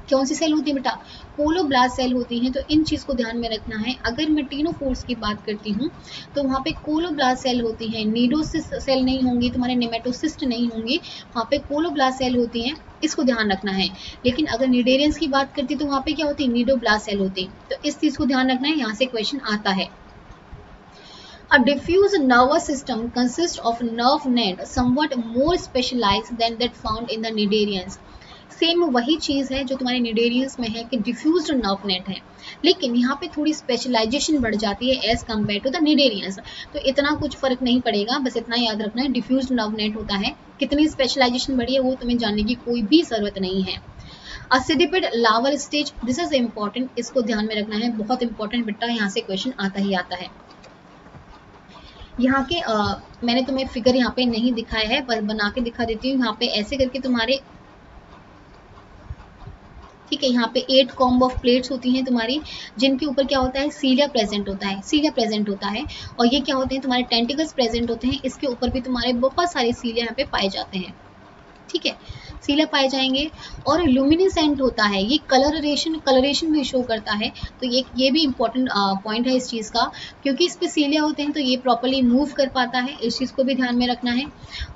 कौन सी सेल होती है बेटा? कोलोब्लास्ट सेल होती हैं। तो इन चीज़ को ध्यान में रखना है। अगर मैं टीनोफोर्स की बात करती हूँ तो वहाँ पे कोलोब्लास्ट सेल होती हैं, नीडोसिस्ट सेल नहीं होंगी, तुम्हारे नेमेटोसिस्ट नहीं होंगी, वहाँ पे कोलोब्लास्ट सेल होती हैं, इसको ध्यान रखना है। लेकिन अगर निडेरियंस की बात करती तो वहाँ पे क्या होती है? निडोब्लास्ट सेल होती। तो इस चीज़ को ध्यान रखना है, यहाँ से क्वेश्चन आता है। A diffuse nervous system consists of nerve net somewhat more specialized than that found in the Nidarians. Same वही चीज़ है जो तुम्हारे निडेरियंस में है कि डिफ्यूज्ड नर्व नेट है, लेकिन यहाँ पे थोड़ी स्पेशलाइजेशन बढ़ जाती है as compare to the cnidarians. तो इतना कुछ फर्क नहीं पड़ेगा, बस इतना याद रखना है डिफ्यूज्ड नर्व नेट होता है। कितनी स्पेशलाइजेशन बढ़ी है वो तुम्हें जानने की कोई भी जरूरत नहीं है। Cydippid larva stage, this is important, इसको ध्यान में रखना है, बहुत इंपॉर्टेंट बेटा, यहाँ से क्वेश्चन आता ही आता है। यहाँ के आ, मैंने तुम्हें फिगर यहाँ पे नहीं दिखाया है, बस बना के दिखा देती हूँ। यहाँ पे ऐसे करके तुम्हारे, ठीक है, यहाँ पे एट कॉम्ब ऑफ प्लेट्स होती हैं तुम्हारी, जिनके ऊपर क्या होता है? सीलिया प्रेजेंट होता है, सीलिया प्रेजेंट होता है। और ये क्या होते हैं? तुम्हारे टेंटिकल्स प्रेजेंट होते हैं, इसके ऊपर भी तुम्हारे बहुत सारे सीलिया यहाँ पे पाए जाते हैं, ठीक है, सीलिया पाए जाएंगे। और ल्यूमिनेसेंट होता है, ये कलरेशन कलरेशन भी शो करता है। तो ये ये भी इंपॉर्टेंट पॉइंट है इस चीज़ का, क्योंकि इस पर सीलिया होते हैं तो ये प्रॉपरली मूव कर पाता है, इस चीज़ को भी ध्यान में रखना है।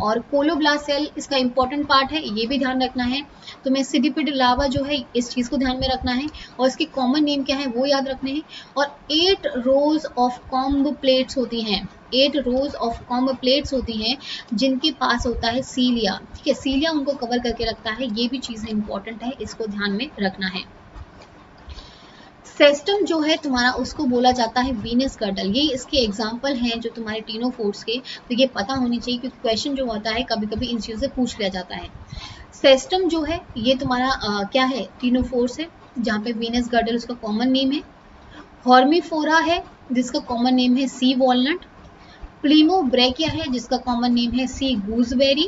और कोलोब्लास्ट सेल इसका इंपॉर्टेंट पार्ट है, ये भी ध्यान रखना है। तो मैं सिडिपिड लावा जो है इस चीज़ को ध्यान में रखना है, और इसके कॉमन नेम क्या है वो याद रखने हैं। और eight rows of comb plates होती हैं, eight rows of comb plates होती हैं, जिनके पास होता है सीलिया, ठीक है, सीलिया उनको कवर करके रखता है। ये भी चीज़ इंपॉर्टेंट है, इसको ध्यान में रखना है। सेस्टम जो है तुम्हारा, उसको बोला जाता है वीनस कर्टल। ये इसके एग्जाम्पल हैं जो तुम्हारे टीनोफोर्स के, तो ये पता होनी चाहिए, क्योंकि क्वेश्चन जो होता है कभी कभी इन चीज़ों से पूछ लिया जाता है। सेस्टम जो है ये तुम्हारा आ, क्या है? टीनोफोर्स है, जहाँ पे वीनस गर्डल उसका कॉमन नेम है। हॉर्मीफोरा है जिसका कॉमन नेम है सी वॉलनट। प्लीमोब्रेकिया है जिसका कॉमन नेम है सी गूजबेरी।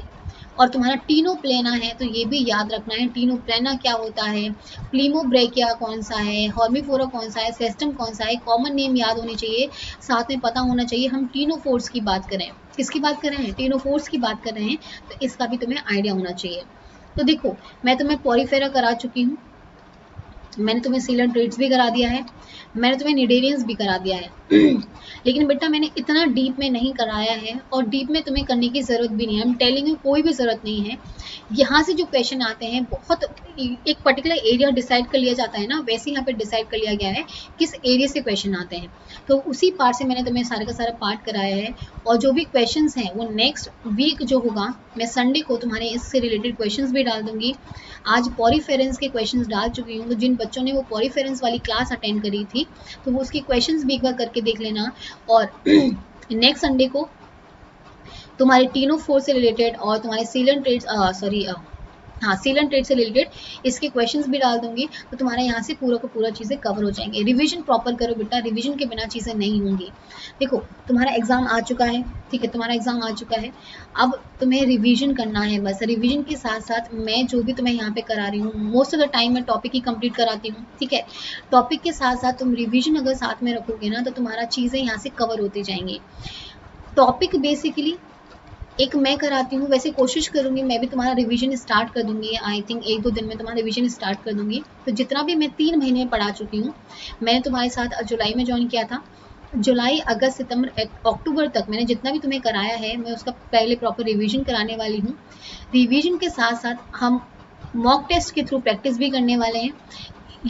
और तुम्हारा टीनोप्लेना है, तो ये भी याद रखना है। टीनोप्लेना क्या होता है, प्लीमोब्रेकिया कौन सा है, हॉर्मीफोरा कौन सा है, सेस्टम कौन सा है, कॉमन नेम याद होने चाहिए, साथ में पता होना चाहिए। हम टीनोफोर्स की बात करें, किसकी बात कर रहे हैं? टीनोफोर्स की बात कर रहे हैं, तो इसका भी तुम्हें आइडिया होना चाहिए। तो देखो, मैं तुम्हें पॉरीफेरा करा चुकी हूँ, मैंने तुम्हें सीलेंट्रेट्स भी करा दिया है, मैंने तुम्हें निडेरियंस भी करा दिया है, लेकिन बेटा मैंने इतना डीप में नहीं कराया है, और डीप में तुम्हें करने की ज़रूरत भी नहीं है। हम टेलिंग में कोई भी ज़रूरत नहीं है। यहाँ से जो क्वेश्चन आते हैं, बहुत एक पर्टिकुलर एरिया डिसाइड कर लिया जाता है ना, वैसे ही यहाँ पर डिसाइड कर लिया गया है किस एरिया से क्वेश्चन आते हैं। तो उसी पार्ट से मैंने तुम्हें सारे का सारा पार्ट कराया है, और जो भी क्वेश्चन हैं वो नेक्स्ट वीक जो होगा, मैं संडे को तुम्हारे इससे रिलेटेड क्वेश्चन भी डाल दूँगी। आज पॉरीफेरेंस के क्वेश्चन डाल चुकी हूँ, तो जिन बच्चों ने वो पॉरीफेरेंस वाली क्लास अटेंड करी थी तो वो उसके क्वेश्चंस भी एक बार करके देख लेना। और नेक्स्ट संडे को तुम्हारे टीनोफोर से रिलेटेड और तुम्हारे सीलेंट्रेट्स सॉरी हाँ सीलेंट्रेट से रिलेटेड इसके क्वेश्चंस भी डाल दूंगी, तो तुम्हारे यहाँ से पूरा को पूरा चीज़ें कवर हो जाएंगे। रिवीजन प्रॉपर करो बेटा, रिवीजन के बिना चीज़ें नहीं होंगी। देखो तुम्हारा एग्जाम आ चुका है, ठीक है, तुम्हारा एग्जाम आ चुका है, अब तुम्हें रिवीजन करना है बस। रिवीजन के साथ साथ मैं जो भी तुम्हें यहाँ पे करा रही हूँ, मोस्ट ऑफ द टाइम मैं टॉपिक ही कंप्लीट कराती हूँ, ठीक है। टॉपिक के साथ साथ तुम रिवीजन अगर साथ में रखोगे ना तो तुम्हारा चीज़ें यहाँ से कवर होती जाएंगी। टॉपिक बेसिकली एक मैं कराती हूँ, वैसे कोशिश करूँगी मैं भी तुम्हारा रिवीजन स्टार्ट कर दूँगी, आई थिंक एक दो दिन में तुम्हारा रिवीजन स्टार्ट कर दूँगी। तो जितना भी मैं तीन महीने में पढ़ा चुकी हूँ, मैंने तुम्हारे साथ जुलाई में ज्वाइन किया था, जुलाई अगस्त सितंबर अक्टूबर तक मैंने जितना भी तुम्हें कराया है मैं उसका पहले प्रॉपर रिवीजन कराने वाली हूँ। रिवीजन के साथ साथ हम मॉक टेस्ट के थ्रू प्रैक्टिस भी करने वाले हैं।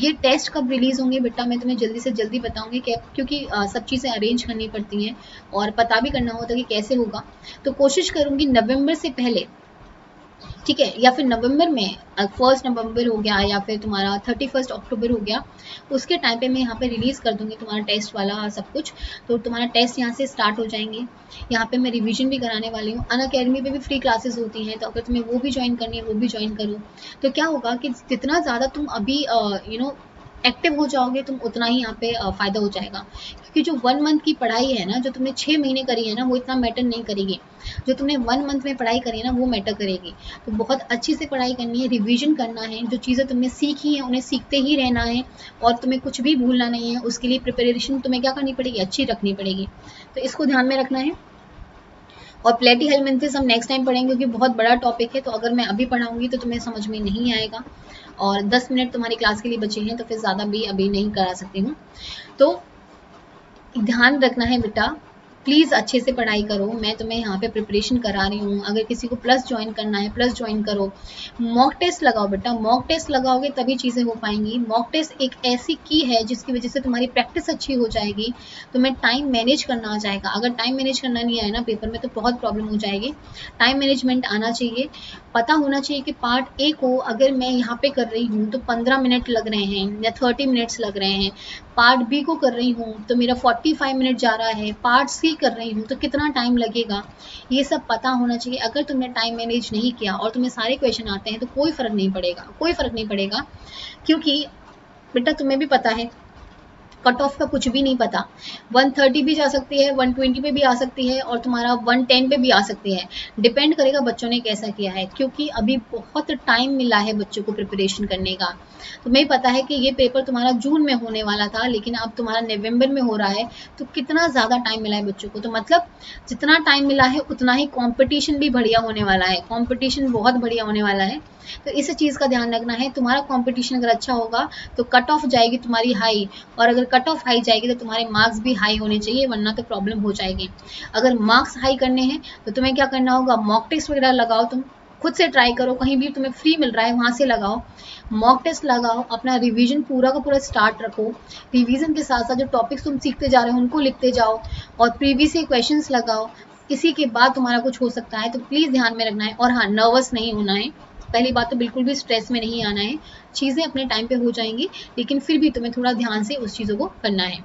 ये टेस्ट कब रिलीज़ होंगे बेटा मैं तुम्हें जल्दी से जल्दी बताऊंगी, क्योंकि सब चीज़ें अरेंज करनी पड़ती हैं और पता भी करना होता है कि कैसे होगा। तो कोशिश करूंगी नवंबर से पहले, ठीक है, या फिर नवंबर में फर्स्ट नवंबर हो गया या फिर तुम्हारा थर्टी फर्स्ट अक्टूबर हो गया, उसके टाइम पे मैं यहाँ पे रिलीज़ कर दूँगी तुम्हारा टेस्ट वाला सब कुछ। तो तुम्हारा टेस्ट यहाँ से स्टार्ट हो जाएंगे, यहाँ पे मैं रिवीजन भी कराने वाली हूँ। अनअकेडमी पे भी फ्री क्लासेस होती हैं, तो अगर तुम्हें वो भी ज्वाइन करनी है वो भी ज्वाइन करो। तो क्या होगा कि जितना ज़्यादा तुम अभी यू नो एक्टिव हो जाओगे तुम उतना ही यहाँ पे फ़ायदा हो जाएगा, क्योंकि जो वन मंथ की पढ़ाई है ना, जो तुमने छः महीने करी है ना, वो इतना मैटर नहीं करेगी। जो तुमने वन मंथ में पढ़ाई करी है ना वो मैटर करेगी। तो बहुत अच्छी से पढ़ाई करनी है, रिवीजन करना है, जो चीज़ें तुमने सीखी हैं उन्हें सीखते ही रहना है और तुम्हें कुछ भी भूलना नहीं है। उसके लिए प्रिपरेशन तुम्हें क्या करनी पड़ेगी, अच्छी रखनी पड़ेगी, तो इसको ध्यान में रखना है। और प्लेटी हेलमेंथिस हम नेक्स्ट टाइम पढ़ेंगे क्योंकि बहुत बड़ा टॉपिक है, तो अगर मैं अभी पढ़ाऊँगी तो तुम्हें समझ में नहीं आएगा। और दस मिनट तुम्हारी क्लास के लिए बचे हैं, तो फिर ज़्यादा भी अभी नहीं करा सकती हूँ। तो ध्यान रखना है बेटा, प्लीज़ अच्छे से पढ़ाई करो। मैं तुम्हें यहाँ पे प्रिपरेशन करा रही हूँ। अगर किसी को प्लस ज्वाइन करना है प्लस ज्वाइन करो। मॉक टेस्ट लगाओ बेटा, मॉक टेस्ट लगाओगे तभी चीज़ें हो पाएंगी। मॉक टेस्ट एक ऐसी की है जिसकी वजह से तुम्हारी प्रैक्टिस अच्छी हो जाएगी, तुम्हें टाइम मैनेज करना आ जाएगा। अगर टाइम मैनेज करना नहीं आए ना पेपर में तो बहुत प्रॉब्लम हो जाएगी। टाइम मैनेजमेंट आना चाहिए, पता होना चाहिए कि पार्ट ए को अगर मैं यहाँ पर कर रही हूँ तो पंद्रह मिनट लग रहे हैं या थर्टी मिनट्स लग रहे हैं, पार्ट बी को कर रही हूँ तो मेरा फोर्टी फाइव मिनट जा रहा है, पार्ट सी कर रही हूँ तो कितना टाइम लगेगा, ये सब पता होना चाहिए। अगर तुमने टाइम मैनेज नहीं किया और तुम्हें सारे क्वेश्चन आते हैं तो कोई फ़र्क नहीं पड़ेगा, कोई फ़र्क नहीं पड़ेगा, क्योंकि बेटा तुम्हें भी पता है कट ऑफ का कुछ भी नहीं पता। एक सौ तीस भी जा सकती है, एक सौ बीस पे भी आ सकती है और तुम्हारा एक सौ दस पे भी आ सकती है। डिपेंड करेगा बच्चों ने कैसा किया है, क्योंकि अभी बहुत टाइम मिला है बच्चों को प्रिपरेशन करने का। तुम्हें पता है कि ये पेपर तुम्हारा जून में होने वाला था लेकिन अब तुम्हारा नवंबर में हो रहा है, तो कितना ज़्यादा टाइम मिला है बच्चों को। तो मतलब जितना टाइम मिला है उतना ही कॉम्पिटिशन भी बढ़िया होने वाला है, कॉम्पिटिशन बहुत बढ़िया होने वाला है। तो इस चीज़ का ध्यान रखना है। तुम्हारा कंपटीशन अगर अच्छा होगा तो कट ऑफ जाएगी तुम्हारी हाई, और अगर कट ऑफ हाई जाएगी तो तुम्हारे मार्क्स भी हाई होने चाहिए, वरना तो प्रॉब्लम हो जाएगी। अगर मार्क्स हाई करने हैं तो तुम्हें क्या करना होगा, मॉक टेस्ट वगैरह लगाओ, तुम खुद से ट्राई करो, कहीं भी तुम्हें फ्री मिल रहा है वहाँ से लगाओ, मॉक टेस्ट लगाओ, अपना रिवीजन पूरा का पूरा स्टार्ट रखो। रिवीजन के साथ साथ जो टॉपिक्स तुम सीखते जा रहे हो उनको लिखते जाओ और प्रीवियस ईयर क्वेश्चंस लगाओ, इसी के बाद तुम्हारा कुछ हो सकता है। तो प्लीज़ ध्यान में रखना है। और हाँ, नर्वस नहीं होना है, पहली बात तो बिल्कुल भी स्ट्रेस में नहीं आना है, चीज़ें अपने टाइम पे हो जाएंगी, लेकिन फिर भी तुम्हें थोड़ा ध्यान से उस चीज़ों को करना है।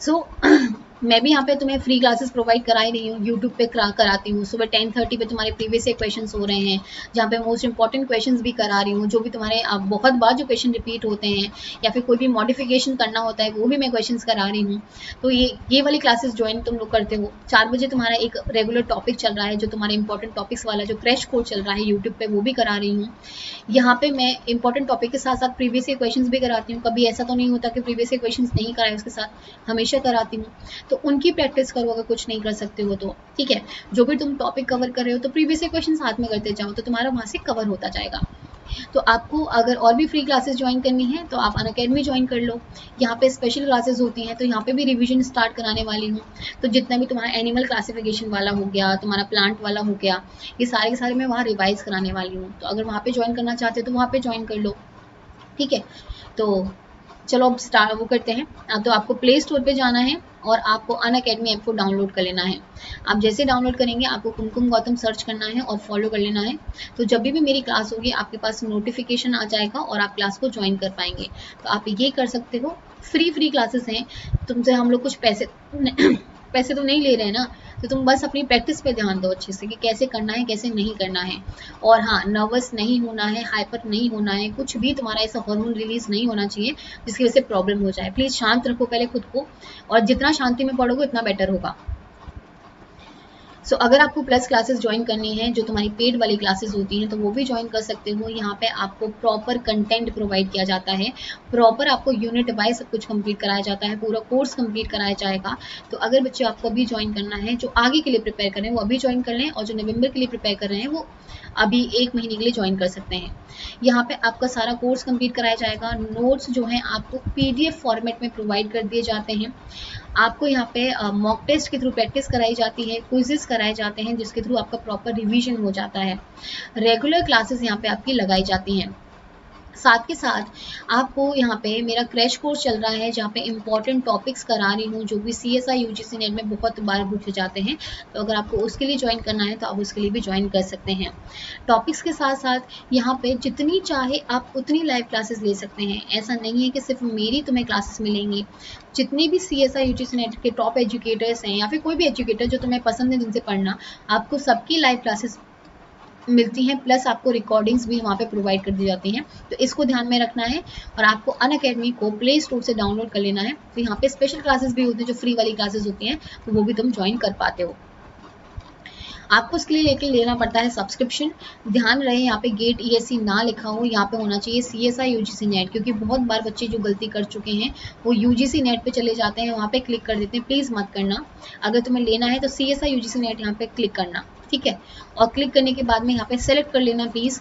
सो so, मैं भी यहाँ पे तुम्हें फ्री क्लासेस प्रोवाइड करा ही रही हूँ, यूट्यूब पे करा कराती हूँ। सुबह टेन थर्टी पे तुम्हारे प्रीवियस ईयर क्वेश्चंस हो रहे हैं, जहाँ पे मोस्ट इंपॉर्टेंट क्वेश्चंस भी करा रही हूँ, जो भी तुम्हारे बहुत बार जो क्वेश्चन रिपीट होते हैं या फिर कोई भी मॉडिफिकेशन करना होता है वो भी मैं क्वेश्चंस करा रही हूँ। तो ये ये वाली क्लासेस ज्वाइन तुम लोग करते हो। चार बजे तुम्हारा एक रेगुलर टॉपिक चल रहा है, जो तुम्हारे इंपॉर्टेंट टॉपिक्स वाला जो क्रैश कोर्स चल रहा है यूट्यूब पर, वो भी करा रही हूँ। यहाँ पे मैं इंपॉर्टेंट टॉपिक के साथ साथ प्रीवियस ईयर क्वेश्चंस भी कराती हूँ। कभी ऐसा तो नहीं होता कि प्रीवियस ईयर क्वेश्चंस नहीं कराए, उसके साथ हमेशा कराती हूँ। तो उनकी प्रैक्टिस करो अगर कुछ नहीं कर सकते हो तो, ठीक है। जो भी तुम टॉपिक कवर कर रहे हो तो प्रीवियस क्वेश्चन साथ में करते जाओ, तो तुम्हारा वहाँ से कवर होता जाएगा। तो आपको अगर और भी फ्री क्लासेस ज्वाइन करनी है तो आप अनअकेडमी ज्वाइन कर लो, यहाँ पे स्पेशल क्लासेस होती हैं, तो यहाँ पे भी रिवीजन स्टार्ट कराने वाली हूँ। तो जितना भी तुम्हारा एनिमल क्लासीफिकेशन वाला हो गया, तुम्हारा प्लांट वाला हो गया, ये सारे के सारे मैं वहाँ रिवाइज कराने वाली हूँ। तो अगर वहाँ पर ज्वाइन करना चाहते हो तो वहाँ पर ज्वाइन कर लो, ठीक है। तो चलो अब स्टार्ट वो करते हैं। तो आपको प्ले स्टोर पर जाना है और आपको अनअकेडमी ऐप को डाउनलोड कर लेना है। आप जैसे डाउनलोड करेंगे आपको कुमकुम गौतम सर्च करना है और फॉलो कर लेना है। तो जब भी मेरी क्लास होगी आपके पास नोटिफिकेशन आ जाएगा और आप क्लास को ज्वाइन कर पाएंगे। तो आप ये कर सकते हो। फ्री फ्री क्लासेस हैं, तुमसे हम लोग कुछ पैसे पैसे तो नहीं ले रहे हैं ना, तो तुम बस अपनी प्रैक्टिस पे ध्यान दो अच्छे से कि कैसे करना है कैसे नहीं करना है। और हाँ, नर्वस नहीं होना है, हाइपर नहीं होना है, कुछ भी तुम्हारा ऐसा हार्मोन रिलीज नहीं होना चाहिए जिसकी वजह से प्रॉब्लम हो जाए। प्लीज़ शांत रखो पहले खुद को, और जितना शांति में पढ़ोगे उतना बेटर होगा। सो so, अगर आपको प्लस क्लासेस ज्वाइन करनी है, जो तुम्हारी पेड वाली क्लासेस होती हैं, तो वो भी ज्वाइन कर सकते हो। यहाँ पे आपको प्रॉपर कंटेंट प्रोवाइड किया जाता है, प्रॉपर आपको यूनिट वाइज सब कुछ कंप्लीट कराया जाता है, पूरा कोर्स कंप्लीट कराया जाएगा। तो अगर बच्चे आपको अभी ज्वाइन करना है, जो आगे के लिए प्रिपेयर कर रहे हैं वो अभी ज्वाइन कर लें, और जो नवंबर के लिए प्रिपेयर कर रहे हैं वो अभी एक महीने के लिए ज्वाइन कर सकते हैं। यहाँ पे आपका सारा कोर्स कंप्लीट कराया जाएगा। नोट्स जो हैं आपको पीडीएफ फॉर्मेट में प्रोवाइड कर दिए जाते हैं। आपको यहाँ पे मॉक टेस्ट के थ्रू प्रैक्टिस कराई जाती है, क्विजेस कराए जाते हैं जिसके थ्रू आपका प्रॉपर रिवीजन हो जाता है। रेगुलर क्लासेस यहाँ पे आपकी लगाई जाती हैं। साथ के साथ आपको यहाँ पे मेरा क्रैश कोर्स चल रहा है, जहाँ पे इंपॉर्टेंट टॉपिक्स करा रही हूँ जो भी C S I U G C NET में बहुत बार पूछे जाते हैं। तो अगर आपको उसके लिए ज्वाइन करना है तो आप उसके लिए भी ज्वाइन कर सकते हैं। टॉपिक्स के साथ साथ यहाँ पे जितनी चाहे आप उतनी लाइव क्लासेस ले सकते हैं। ऐसा नहीं है कि सिर्फ मेरी तुम्हें क्लासेस मिलेंगी। जितने भी C S I U G C NET के टॉप एजुकेटर्स हैं या फिर कोई भी एजुकेटर जो तुम्हें पसंद है जिनसे पढ़ना, आपको सबकी लाइव क्लासेस मिलती हैं। प्लस आपको रिकॉर्डिंग्स भी वहाँ पे प्रोवाइड कर दी जाती हैं। तो इसको ध्यान में रखना है, और आपको अनअकेडमी को प्ले स्टोर से डाउनलोड कर लेना है। तो यहाँ पे स्पेशल क्लासेस भी होती हैं, जो फ्री वाली क्लासेस होती हैं, तो वो भी तुम ज्वाइन कर पाते हो। आपको इसके लिए लेकर लेना पड़ता है सब्सक्रिप्शन। ध्यान रहे यहाँ पे गेट ईएससी ना लिखा हो, यहाँ पे होना चाहिए सीएसआई यूजीसी नेट, क्योंकि बहुत बार बच्चे जो गलती कर चुके हैं वो यूजीसी नेट पे चले जाते हैं, वहाँ पे क्लिक कर देते हैं। प्लीज़ मत करना। अगर तुम्हें लेना है तो सीएसआई यूजीसी नेट यहाँ पे क्लिक करना, ठीक है। और क्लिक करने के बाद में यहाँ पे सेलेक्ट कर लेना प्लीज़।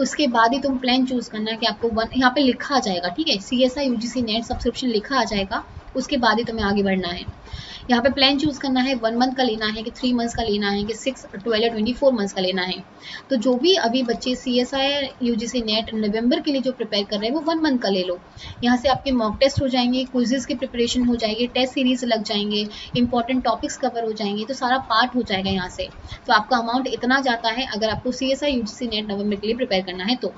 उसके बाद ही तुम प्लान चूज करना कि आपको वन यहाँ पे लिखा आ जाएगा, ठीक है, सीएसआई यूजीसी नेट सब्सक्रिप्शन लिखा आ जाएगा। उसके बाद ही तुम्हें आगे बढ़ना है। यहाँ पे प्लान चूज करना है, वन मंथ का लेना है कि थ्री मंथ्स का लेना है कि सिक्स ट्वेल्व या ट्वेंटी फोर मंथ्स का लेना है। तो जो भी अभी बच्चे C S I U G C NET November के लिए जो प्रिपेयर कर रहे हैं वो वन मंथ का ले लो। यहाँ से आपके मॉक टेस्ट हो जाएंगे, क्विजेस की प्रिपरेशन हो जाएगी, टेस्ट सीरीज लग जाएंगे, इंपॉर्टेंट टॉपिक्स कवर हो जाएंगे, तो सारा पार्ट हो जाएगा यहाँ से। तो आपका अमाउंट इतना जाता है अगर आपको C S I U G C NET November के लिए प्रिपेयर करना है। तो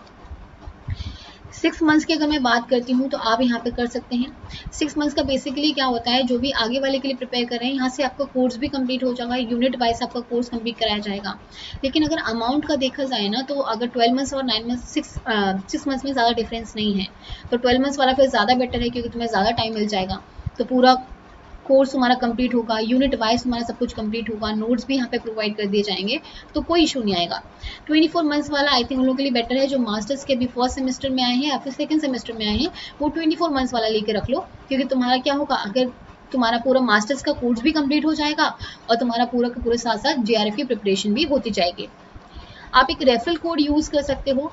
सिक्स मंथ्स की अगर मैं बात करती हूँ तो आप यहाँ पे कर सकते हैं। सिक्स मंथ्स का बेसिकली क्या होता है, जो भी आगे वाले के लिए प्रिपेयर कर रहे हैं, यहाँ से आपका कोर्स भी कंप्लीट हो जाएगा, यूनिट वाइज आपका कोर्स कंप्लीट कराया जाएगा। लेकिन अगर अमाउंट का देखा जाए ना, तो अगर ट्वेल्व मंथ्स और nine months six six months में ज़्यादा डिफरेंस नहीं है, तो ट्वेल्व मंथ्स वाला फिर ज़्यादा बेटर है, क्योंकि तुम्हें ज़्यादा टाइम मिल जाएगा। तो पूरा कोर्स हमारा कंप्लीट होगा, यूनिट वाइज हमारा सब कुछ कंप्लीट होगा, नोट्स भी यहाँ पे प्रोवाइड कर दिए जाएंगे, तो कोई इशू नहीं आएगा। चौबीस मंथ्स वाला आई थिंक उन लोगों के लिए बेटर है जो मास्टर्स के भी फर्स्ट सेमेस्टर में आए हैं या फिर सेकंड सेमेस्टर में आए हैं, वो चौबीस मंथ्स वाला लेके रख लो। क्योंकि तुम्हारा क्या होगा, अगर तुम्हारा पूरा मास्टर्स का कोर्स भी कंप्लीट हो जाएगा और तुम्हारा पूरा के पूरे साथ साथ जे आर एफ की प्रिपरेशन भी होती जाएगी। आप एक रेफरल कोड यूज़ कर सकते हो।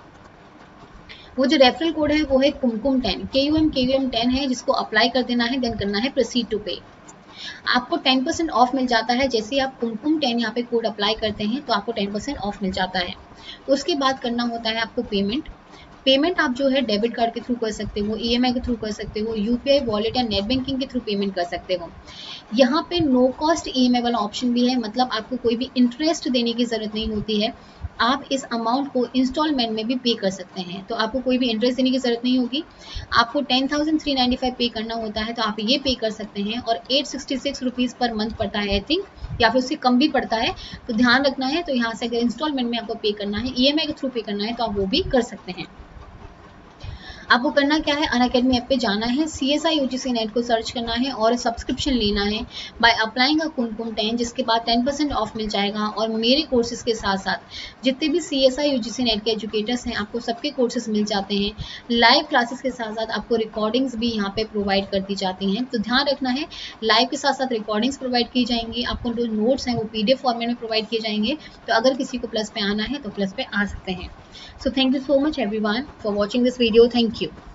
वो जो रेफरल कोड है वो है Kumkum ten, K U M K U M ten है, जिसको अप्लाई कर देना है। देन करना है प्रोसीड टू पे। आपको टेन परसेंट ऑफ मिल जाता है जैसे ही आप कुमकुम टेन यहाँ पे कोड अप्लाई करते हैं, तो आपको टेन परसेंट ऑफ मिल जाता है। उसके बाद करना होता है आपको पेमेंट। पेमेंट आप जो है डेबिट कार्ड के थ्रू कर सकते हो, ईएमआई के थ्रू कर सकते हो, यूपीआई वॉलेट या नेट बैंकिंग के थ्रू पेमेंट कर सकते हो। यहाँ पे नो कॉस्ट ईएमआई वाला ऑप्शन भी है, मतलब आपको कोई भी इंटरेस्ट देने की ज़रूरत नहीं होती है। आप इस अमाउंट को इंस्टॉलमेंट में भी पे कर सकते हैं, तो आपको कोई भी इंटरेस्ट देने की ज़रूरत नहीं होगी। आपको ten thousand three ninety five pay करना होता है, तो आप ये पे कर सकते हैं। और eight sixty six rupees per month पड़ता है आई थिंक, या फिर उससे कम भी पड़ता है, तो ध्यान रखना है। तो यहाँ से अगर इंस्टॉलमेंट में आपको पे करना है, ई एम आई के थ्रू पे करना है, तो आप वो भी कर सकते हैं। आपको करना क्या है, अनअकेडमी ऐप पे जाना है, C S I U G C NET को सर्च करना है और सब्सक्रिप्शन लेना है by applying a Kumkum ten, जिसके बाद टेन परसेंट ऑफ मिल जाएगा। और मेरे कोर्सेज के साथ साथ जितने भी C S I U G C NET के एजुकेटर्स हैं, आपको सबके कोर्सेज मिल जाते हैं। लाइव क्लासेस के साथ साथ आपको रिकॉर्डिंग्स भी यहाँ पे प्रोवाइड कर दी जाती हैं। तो ध्यान रखना है, लाइव के साथ साथ रिकॉर्डिंग्स प्रोवाइड की जाएंगी। आपको जो नोट्स हैं वो पी डी एफ फॉर्मेट में प्रोवाइड किए जाएंगे। तो अगर किसी को प्लस पे आना है तो प्लस पे आ सकते हैं। So thank you so much everyone for watching this video. Thank you.